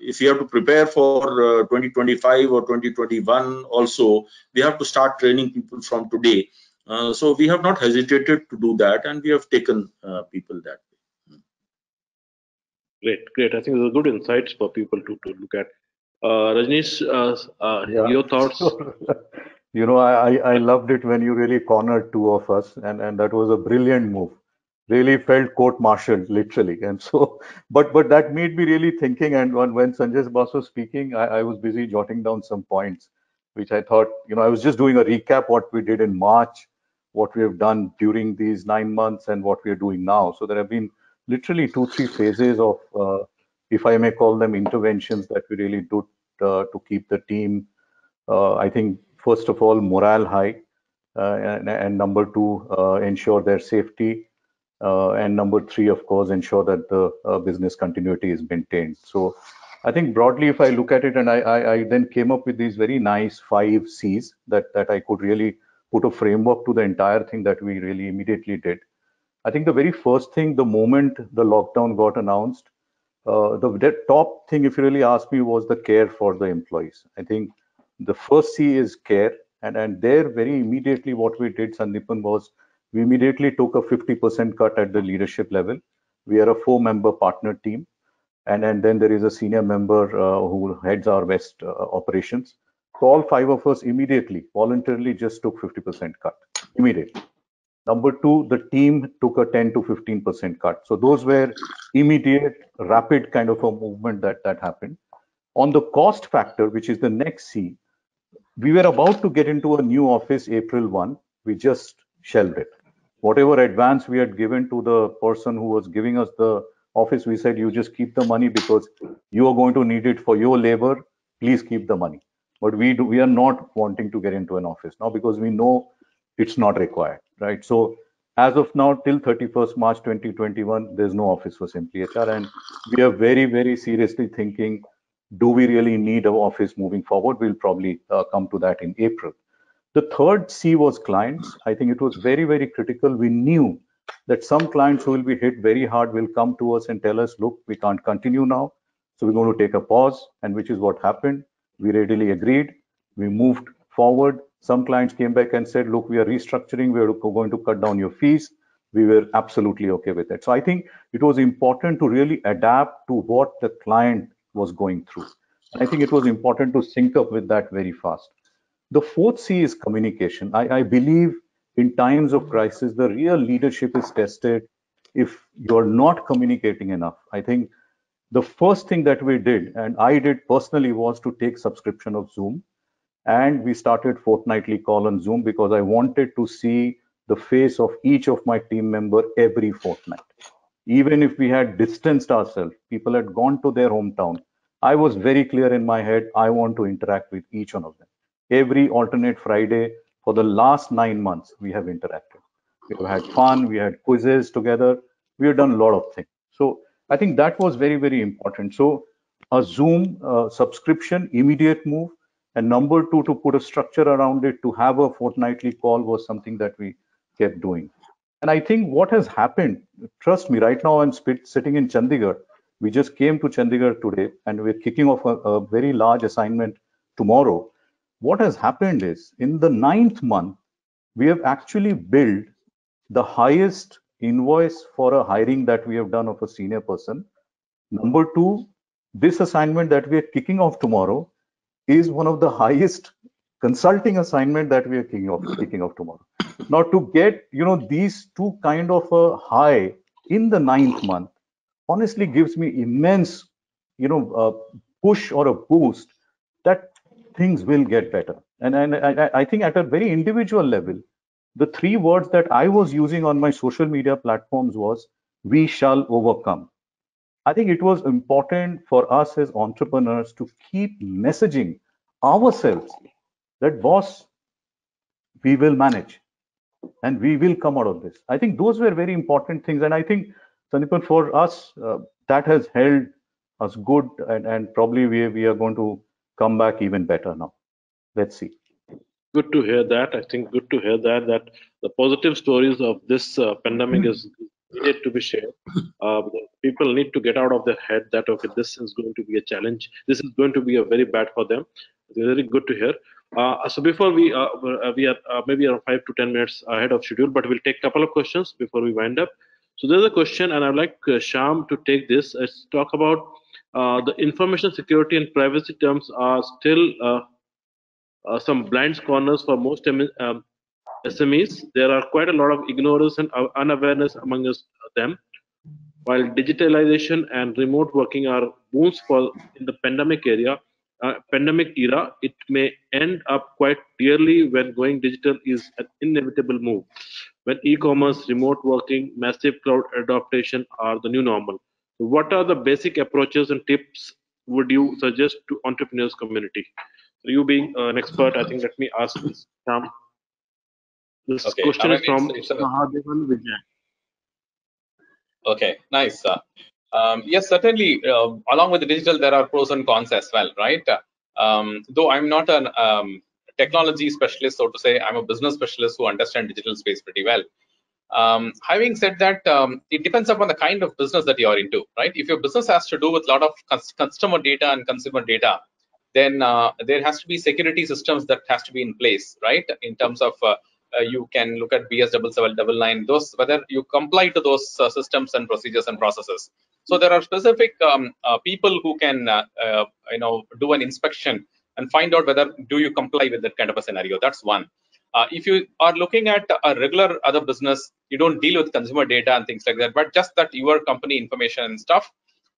if you have to prepare for 2025 or 2021 also, we have to start training people from today. So we have not hesitated to do that, and we have taken people that way. Great. I think those are good insights for people to look at. Rajneesh, your thoughts? I loved it when you really cornered 2 of us, and that was a brilliant move. Really felt court-martialed, literally. And so, but that made me really thinking. And when Sanjay's boss was speaking, I was busy jotting down some points, which I thought, I was just doing a recap what we did in March, what we have done during these 9 months, and what we are doing now. So there have been literally 2-3 phases of, if I may call them, interventions that we really do to keep the team, I think, first of all, morale high, and number 2, ensure their safety, and number 3, of course, ensure that the business continuity is maintained. So I think broadly, if I look at it, and I then came up with these very nice 5 C's that I could really put a framework to the entire thing that we really immediately did. I think the very first thing, the moment the lockdown got announced, the top thing, if you really ask me, was the care for the employees. I think the first C is care, and there very immediately what we did, Sandeepan, was we immediately took a 50% cut at the leadership level. We are a 4-member partner team. And then there is a senior member who heads our West operations. So all 5 of us immediately, voluntarily, just took 50% cut immediately. Number 2, the team took a 10 to 15% cut. So those were immediate, rapid kind of a movement that happened. On the cost factor, which is the next C, we were about to get into a new office April 1. We just shelved it. Whatever advance we had given to the person who was giving us the office, we said, you just keep the money because you are going to need it for your labor. Please keep the money. But we are not wanting to get into an office now because we know it's not required, right? So as of now, till 31st March 2021, there's no office for Simply HR. And we are very, very seriously thinking, do we really need an office moving forward? We'll probably come to that in April. The third C was clients. I think it was very, very critical. We knew that some clients who will be hit very hard will come to us and tell us, look, we can't continue now, so we're going to take a pause, and which is what happened. We readily agreed. We moved forward. Some clients came back and said, look, we are restructuring. We are going to cut down your fees. We were absolutely okay with it. So I think it was important to really adapt to what the client was going through. And I think it was important to sync up with that very fast. The fourth C is communication. I believe in times of crisis, the real leadership is tested if you're not communicating enough. I think the first thing that we did, and I did personally, was to take subscription of Zoom. And we started fortnightly call on Zoom because I wanted to see the face of each of my team member every fortnight. Even if we had distanced ourselves, people had gone to their hometown, I was very clear in my head, I want to interact with each one of them. Every alternate Friday for the last 9 months, we have interacted. We have had fun, we had quizzes together, we have done a lot of things. So I think that was very, very important. So a Zoom subscription, immediate move. And number two, to put a structure around it, to have a fortnightly call was something that we kept doing. And I think what has happened, trust me, right now I'm sitting in Chandigarh. We just came to Chandigarh today and we're kicking off a very large assignment tomorrow. What has happened is in the 9th month, we have actually billed the highest invoice for a hiring that we have done of a senior person. Number two, this assignment that we are kicking off tomorrow is one of the highest consulting assignment that we are kicking off tomorrow. Now, to get these two kind of a high in the 9th month, honestly gives me immense push or a boost that things will get better. And I think at a very individual level, the three words that I was using on my social media platforms was, we shall overcome. I think it was important for us as entrepreneurs to keep messaging ourselves that, boss, we will manage and we will come out of this. I think those were very important things. And I think, Sandeepan, for us, that has held us good, and probably we are going to come back even better now. Let's see. Good to hear that. I think good to hear that the positive stories of this pandemic is needed to be shared. People need to get out of their head that, okay, this is going to be a challenge. This is going to be a very bad for them. It's very good to hear. So before we are maybe around 5 to 10 minutes ahead of schedule, but we'll take a couple of questions before we wind up. So there's a question, and I'd like Sham to take this. Let's talk about the information security and privacy terms are still some blind corners for most SMEs. There are quite a lot of ignorance and unawareness among them. While digitalization and remote working are boons for in the pandemic era, it may end up quite dearly when going digital is an inevitable move. When e-commerce, remote working, massive cloud adoption are the new normal. What are the basic approaches and tips would you suggest to entrepreneurs community? You being an expert, I think let me ask this. This okay. Question is from Mahadevan Vijay. Okay, nice. Yes, certainly, along with the digital, there are pros and cons as well, right? Though I'm not an technology specialist, so to say, I'm a business specialist who understands digital space pretty well. Having said that, it depends upon the kind of business that you are into, right? If your business has to do with a lot of customer data and consumer data, then there has to be security systems that has to be in place, right? In terms of you can look at BS7799, those, whether you comply to those systems and procedures and processes. So there are specific people who can, do an inspection and find out whether do you comply with that kind of a scenario. That's one. If you are looking at a regular other business, you don't deal with consumer data and things like that, but just that your company information and stuff,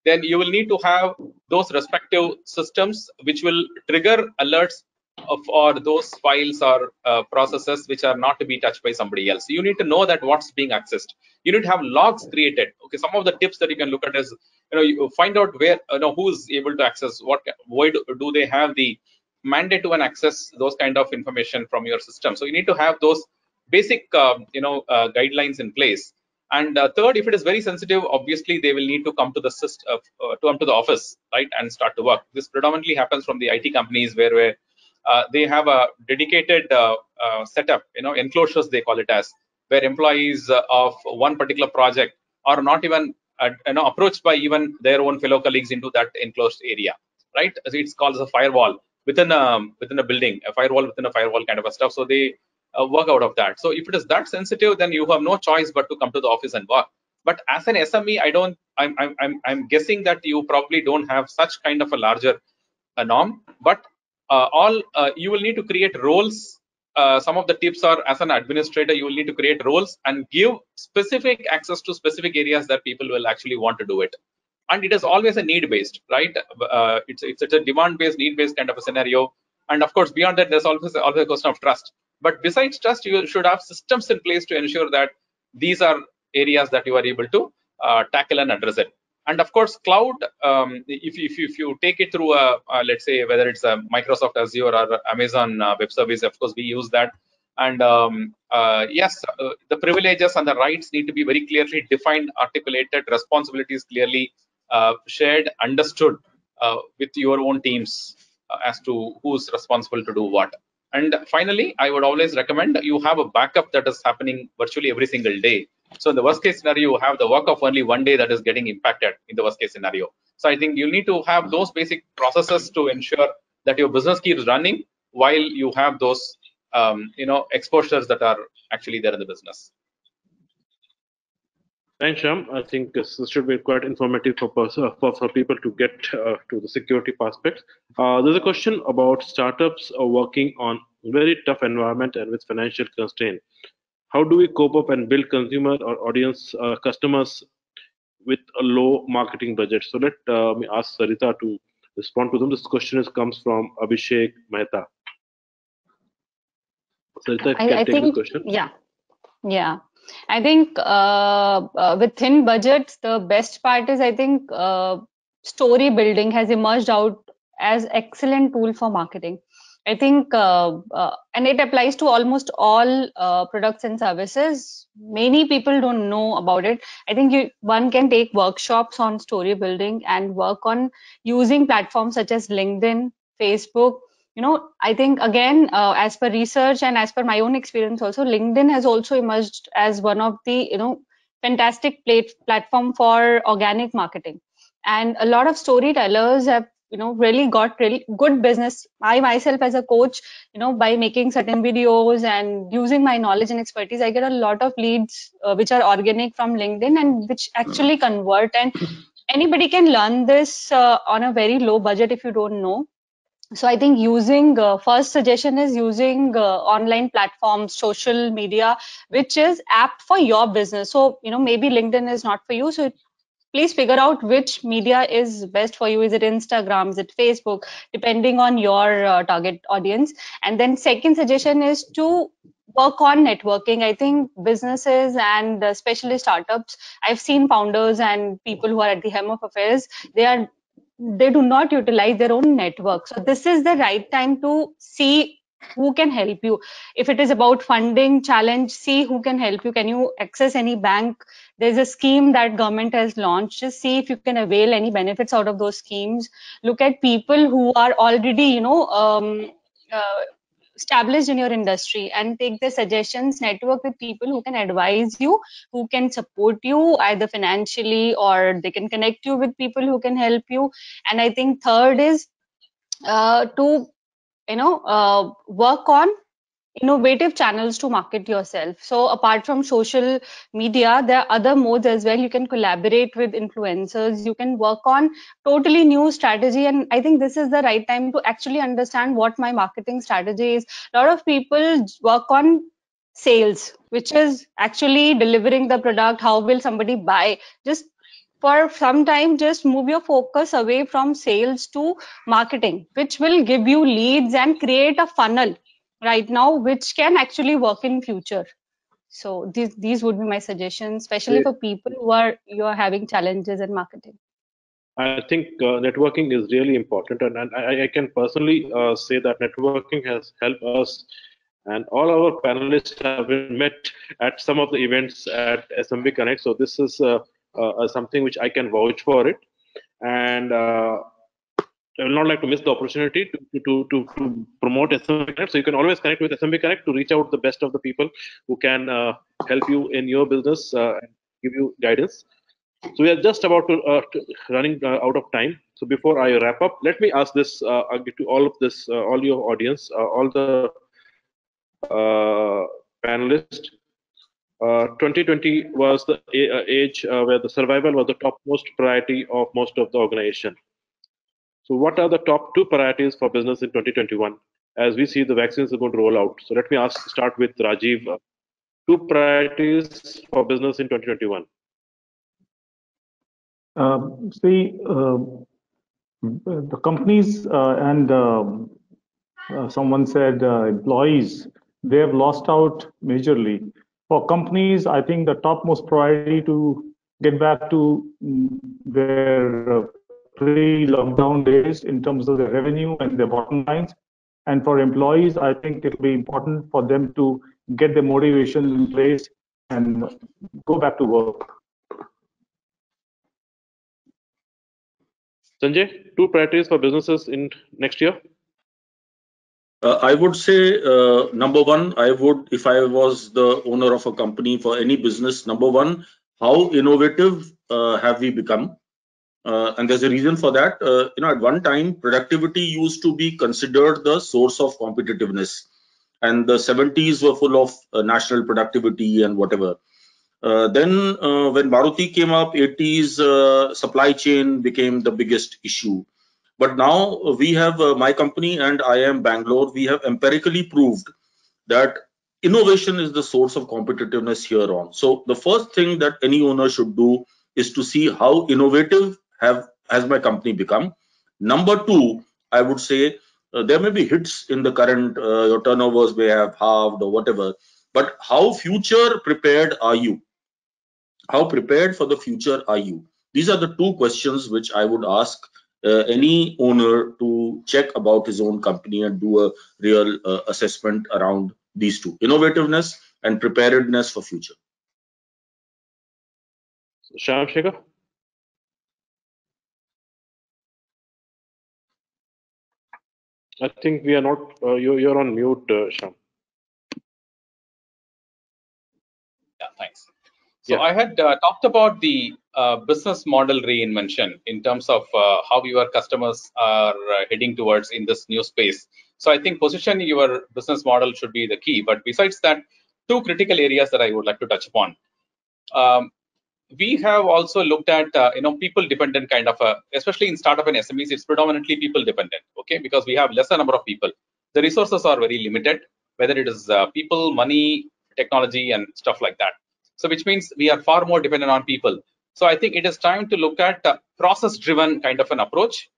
then you will need to have those respective systems which will trigger alerts for those files or processes which are not to be touched by somebody else. You need to know that what's being accessed. You need to have logs created. Okay, some of the tips that you can look at is, you find out where, who's able to access what, why do they have the mandate to access those kind of information from your system. So you need to have those basic guidelines in place. And third, if it is very sensitive, obviously they will need to come to the system, come to the office, right, and start to work. This predominantly happens from the IT companies where they have a dedicated setup, enclosures they call it as, where employees of one particular project are not even approached by even their own fellow colleagues into that enclosed area, right? So it's called as a firewall. Within a building, a firewall within a firewall kind of a stuff. So they work out of that. So if it is that sensitive, then you have no choice but to come to the office and work. But as an SME, I'm guessing that you probably don't have such kind of a larger norm. But you will need to create roles some of the tips are, as an administrator, you will need to create roles and give specific access to specific areas that people will actually want to do it. And it is always a need-based, right? It's a demand-based, need-based kind of a scenario. And of course, beyond that, there's always a question of trust. But besides trust, you should have systems in place to ensure that these are areas that you are able to tackle and address it. And of course, cloud, if you take it through a, let's say, whether it's a Microsoft Azure or Amazon Web Service, of course, we use that. And yes, the privileges and the rights need to be very clearly defined, articulated, responsibilities clearly shared, understood with your own teams as to who's responsible to do what. And finally, I would always recommend you have a backup that is happening virtually every single day. So in the worst case scenario, you have the work of only one day that is getting impacted in the worst case scenario. So I think you need to have those basic processes to ensure that your business keeps running while you have those, exposures that are actually there in the business. Thanks, Sham. I think this should be quite informative for people to get to the security aspects. There's a question about startups working on very tough environment and with financial constraint. How do we cope up and build consumer or audience customers with a low marketing budget? So let me ask Sarita to respond to them. This question comes from Abhishek Mehta. Sarita, can I take this question? Yeah. I think with thin budgets, the best part is I think story building has emerged out as excellent tool for marketing. I think, and it applies to almost all products and services. Many people don't know about it. I think one can take workshops on story building and work on using platforms such as LinkedIn, Facebook. I think, again, as per research and as per my own experience also, LinkedIn has also emerged as one of the, fantastic platform for organic marketing. And a lot of storytellers have, really got really good business. I myself as a coach, by making certain videos and using my knowledge and expertise, I get a lot of leads which are organic from LinkedIn and which actually convert. And anybody can learn this on a very low budget if you don't know. So I think using first suggestion is using online platforms, social media, which is apt for your business. So, maybe LinkedIn is not for you. So please figure out which media is best for you. Is it Instagram? Is it Facebook? Depending on your target audience. And then second suggestion is to work on networking. I think businesses and especially startups, I've seen founders and people who are at the hem of affairs, they do not utilize their own network. So this is the right time to see who can help you. If it is about funding challenge, see who can help you. Can you access any bank? There's a scheme that government has launched. Just see if you can avail any benefits out of those schemes. Look at people who are already, established in your industry and take the suggestions, network with people who can advise you, who can support you either financially or they can connect you with people who can help you. And I think third is to, work on innovative channels to market yourself. So apart from social media, there are other modes as well. You can collaborate with influencers. You can work on totally new strategy. And I think this is the right time to actually understand what my marketing strategy is. A lot of people work on sales, which is actually delivering the product. How will somebody buy? Just for some time, just move your focus away from sales to marketing, which will give you leads and create a funnel right now, which can actually work in future. So these would be my suggestions, especially for people who are having challenges in marketing. I think networking is really important, and I can personally say that networking has helped us. And all our panelists have been met at some of the events at SMB Connect. So this is something which I can vouch for it. And I will not like to miss the opportunity to promote SMB Connect. So you can always connect with SMB Connect to reach out the best of the people who can help you in your business and give you guidance. So we are just about to running out of time. So before I wrap up, let me ask this to all of this, all your audience, all the panelists. 2020 was the age where the survival was the topmost priority of most of the organization. So what are the top two priorities for business in 2021? as we see the vaccines are going to roll out. So let me start with Rajiv. Two priorities for business in 2021. The companies someone said employees, they have lost out majorly. For companies, I think the topmost priority to get back to their pre-lockdown days in terms of their revenue and their bottom lines. And for employees, I think it will be important for them to get their motivation in place and go back to work. Sanjay, two priorities for businesses in next year? I would say number one, if I was the owner of a company for any business, number one, how innovative have we become? And there's a reason for that. At one time, productivity used to be considered the source of competitiveness. And the 70s were full of national productivity and whatever. Then when Maruti came up, 80s, supply chain became the biggest issue. But now we have, my company and IIM Bangalore, we have empirically proved that innovation is the source of competitiveness here on. So the first thing that any owner should do is to see how innovative has my company become. Number two, I would say there may be hits in the current, your turnovers may have halved or whatever, but how future prepared are you? How prepared for the future are you? These are the two questions which I would ask any owner to check about his own company and do a real assessment around these two, innovativeness and preparedness for future. Sham Shekhar. I think we are not, you're on mute, Sham. Yeah, thanks. So yeah. I had talked about the business model reinvention in terms of how your customers are heading towards in this new space. So I think positioning your business model should be the key. But besides that, two critical areas that I would like to touch upon. We have also looked at people dependent kind of a, especially in startup and SMEs, it's predominantly people dependent, okay, because we have lesser number of people. The resources are very limited, whether it is people, money, technology and stuff like that. So which means we are far more dependent on people. So I think it is time to look at a process driven kind of an approach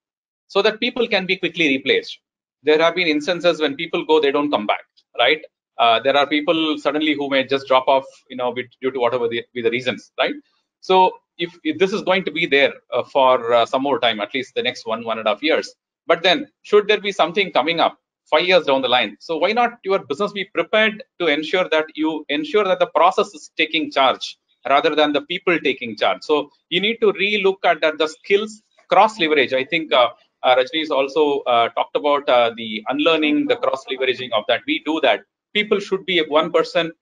so that people can be quickly replaced. There have been instances when people go, they don't come back, right? There are people suddenly who may just drop off, due to whatever the reasons, right? So if this is going to be there for some more time, at least the next 1.5 years, but then should there be something coming up 5 years down the line? So why not your business be prepared to ensure that you ensure that the process is taking charge rather than the people taking charge? So you need to re-look at the skills cross leverage. I think Rajneesh also talked about the unlearning, the cross leveraging of that. We do that. People should be one person.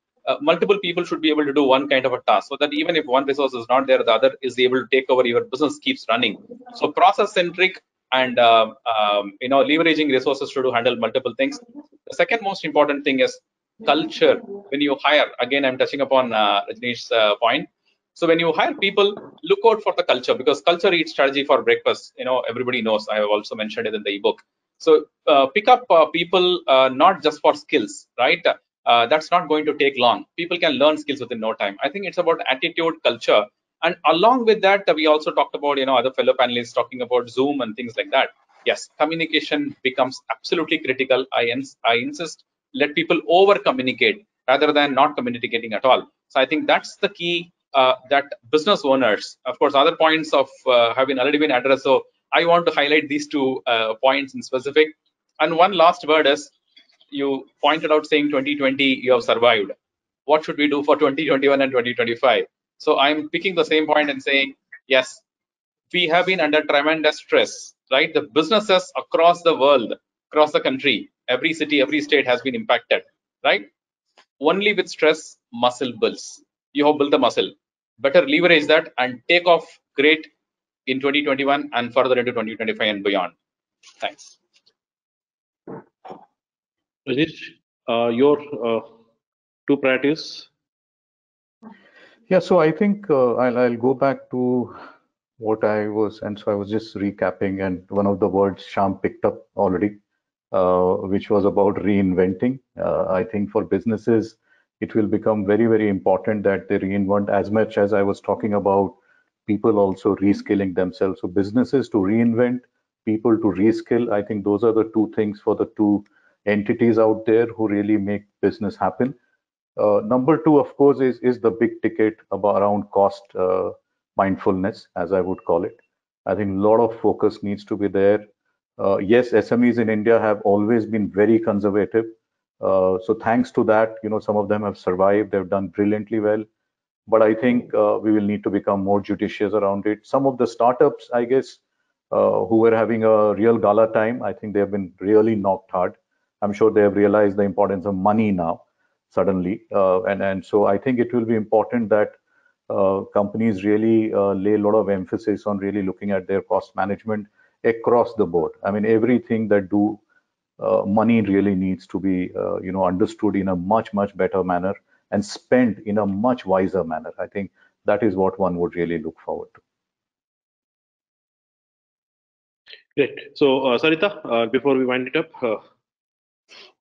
Multiple people should be able to do one kind of a task so that even if one resource is not there, the other is able to take over, your business keeps running. So process centric and, leveraging resources to handle multiple things. The second most important thing is culture. When you hire, again, I'm touching upon Rajneesh's point. So when you hire people, look out for the culture because culture eats strategy for breakfast. Everybody knows, I have also mentioned it in the ebook. So pick up people, not just for skills, right? That's not going to take long. People can learn skills within no time. I think it's about attitude, culture. And along with that, we also talked about, other fellow panelists talking about Zoom and things like that. Yes, communication becomes absolutely critical. I insist, let people over communicate rather than not communicating at all. So I think that's the key that business owners, of course, other points of have been already been addressed. So I want to highlight these two points in specific. And one last word is, you pointed out saying 2020 you have survived. What should we do for 2021 and 2025? So I'm picking the same point and saying, yes, we have been under tremendous stress, right? The businesses across the world, across the country, every city, every state has been impacted, right? Only with stress, muscle builds. You have built the muscle. Better leverage that and take off great in 2021 and further into 2025 and beyond. Thanks. Rajiv, your two priorities? Yeah, so I think I'll go back to what I was, and so I was just recapping, and one of the words Sham picked up already, which was about reinventing. I think for businesses, it will become very, very important that they reinvent, as much as I was talking about people also reskilling themselves. So businesses to reinvent, people to reskill. I think those are the two things for the two entities out there who really make business happen. Number two, of course, is the big ticket around cost mindfulness, as I would call it. I think a lot of focus needs to be there. Yes, SMEs in India have always been very conservative. So thanks to that, you know, some of them have survived. They've done brilliantly well. But I think we will need to become more judicious around it. Some of the startups, I guess, who were having a real gala time, I think they have been really knocked hard. I'm sure they have realized the importance of money now, suddenly. And so I think it will be important that companies really lay a lot of emphasis on really looking at their cost management across the board. I mean, everything that do money really needs to be, you know, understood in a much, much better manner and spent in a much wiser manner. I think that is what one would really look forward to. Great. So, Sarita, before we wind it up.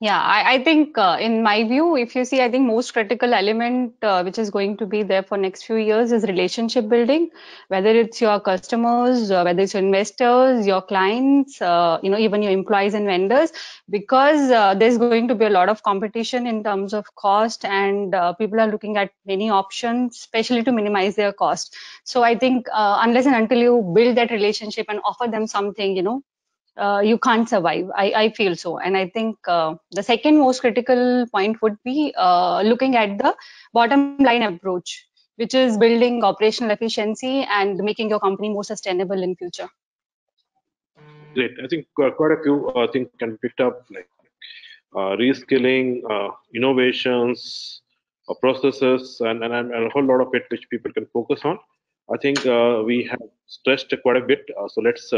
Yeah, I think in my view, if you see, I think most critical element which is going to be there for next few years is relationship building, whether it's your customers, whether it's your investors, your clients, you know, even your employees and vendors, because there's going to be a lot of competition in terms of cost, and people are looking at many options, especially to minimize their cost. So I think unless and until you build that relationship and offer them something, you know, you can't survive. I feel so. And I think the second most critical point would be looking at the bottom line approach, which is building operational efficiency and making your company more sustainable in future. Great. I think quite a few things can be picked up, like reskilling, innovations, processes, and a whole lot of it which people can focus on. I think we have stressed quite a bit. So let's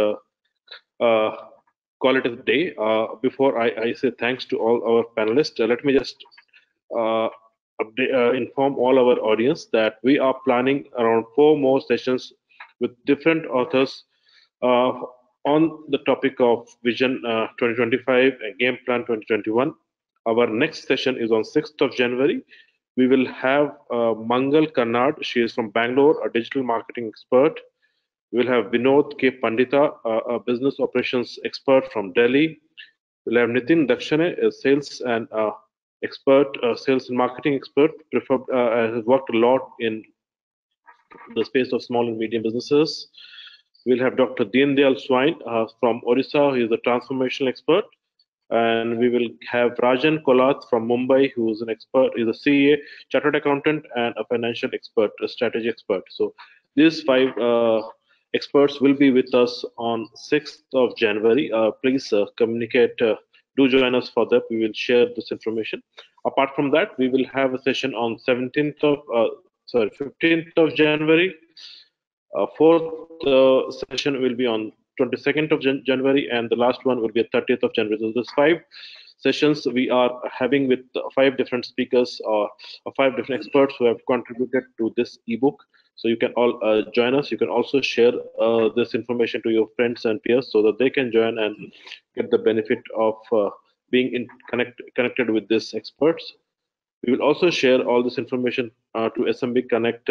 call it a day. Before I say thanks to all our panelists, let me just inform all our audience that we are planning around 4 more sessions with different authors on the topic of Vision 2025 and Game Plan 2021. Our next session is on 6th of January. We will have Mangal Karnad. She is from Bangalore, a digital marketing expert. We'll have Vinod K Pandita, a business operations expert from Delhi. We'll have Nitin Dakshane, a sales and expert, sales and marketing expert, preferred, has worked a lot in the space of small and medium businesses. We'll have Dr. Dindial Swain from Orissa, who is a transformational expert, and we will have Rajan Kolath from Mumbai, who is an expert, is a CA, chartered accountant, and a financial expert, a strategy expert. So these 5. Experts will be with us on 6th of January. Please communicate. Do join us for that. We will share this information. Apart from that, we will have a session on 15th of January. 4th session will be on 22nd of January, and the last one will be 30th of January. So there's 5 sessions we are having with 5 different speakers or 5 different experts who have contributed to this ebook. So you can all join us. You can also share this information to your friends and peers so that they can join and get the benefit of being connected with these experts. We will also share all this information to SMB Connect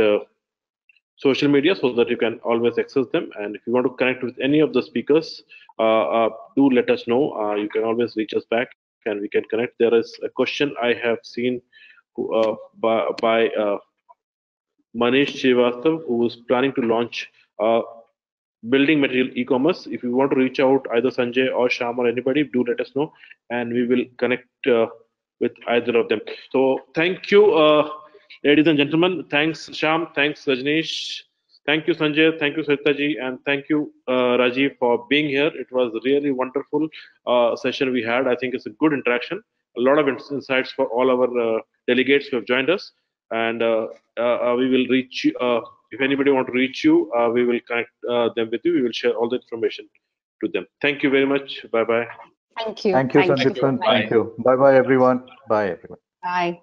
social media so that you can always access them. And if you want to connect with any of the speakers, do let us know. You can always reach us back and we can connect. There is a question I have seen by Manish Srivastav, who is planning to launch building material e-commerce. If you want to reach out either Sanjay or Sham or anybody, do let us know, and we will connect with either of them. So thank you, ladies and gentlemen. Thanks, Sham. Thanks, Rajneesh. Thank you, Sanjay. Thank you, Saritaji. And thank you, Rajiv, for being here. It was a really wonderful session we had. I think it's a good interaction. A lot of insights for all our delegates who have joined us. And we will reach you. If anybody want to reach you, we will connect them with you. We will share all the information to them. Thank you very much. Bye-bye. Thank you. Thank you, Sandeepan. Thank you. Bye-bye, everyone. Bye, everyone. Bye.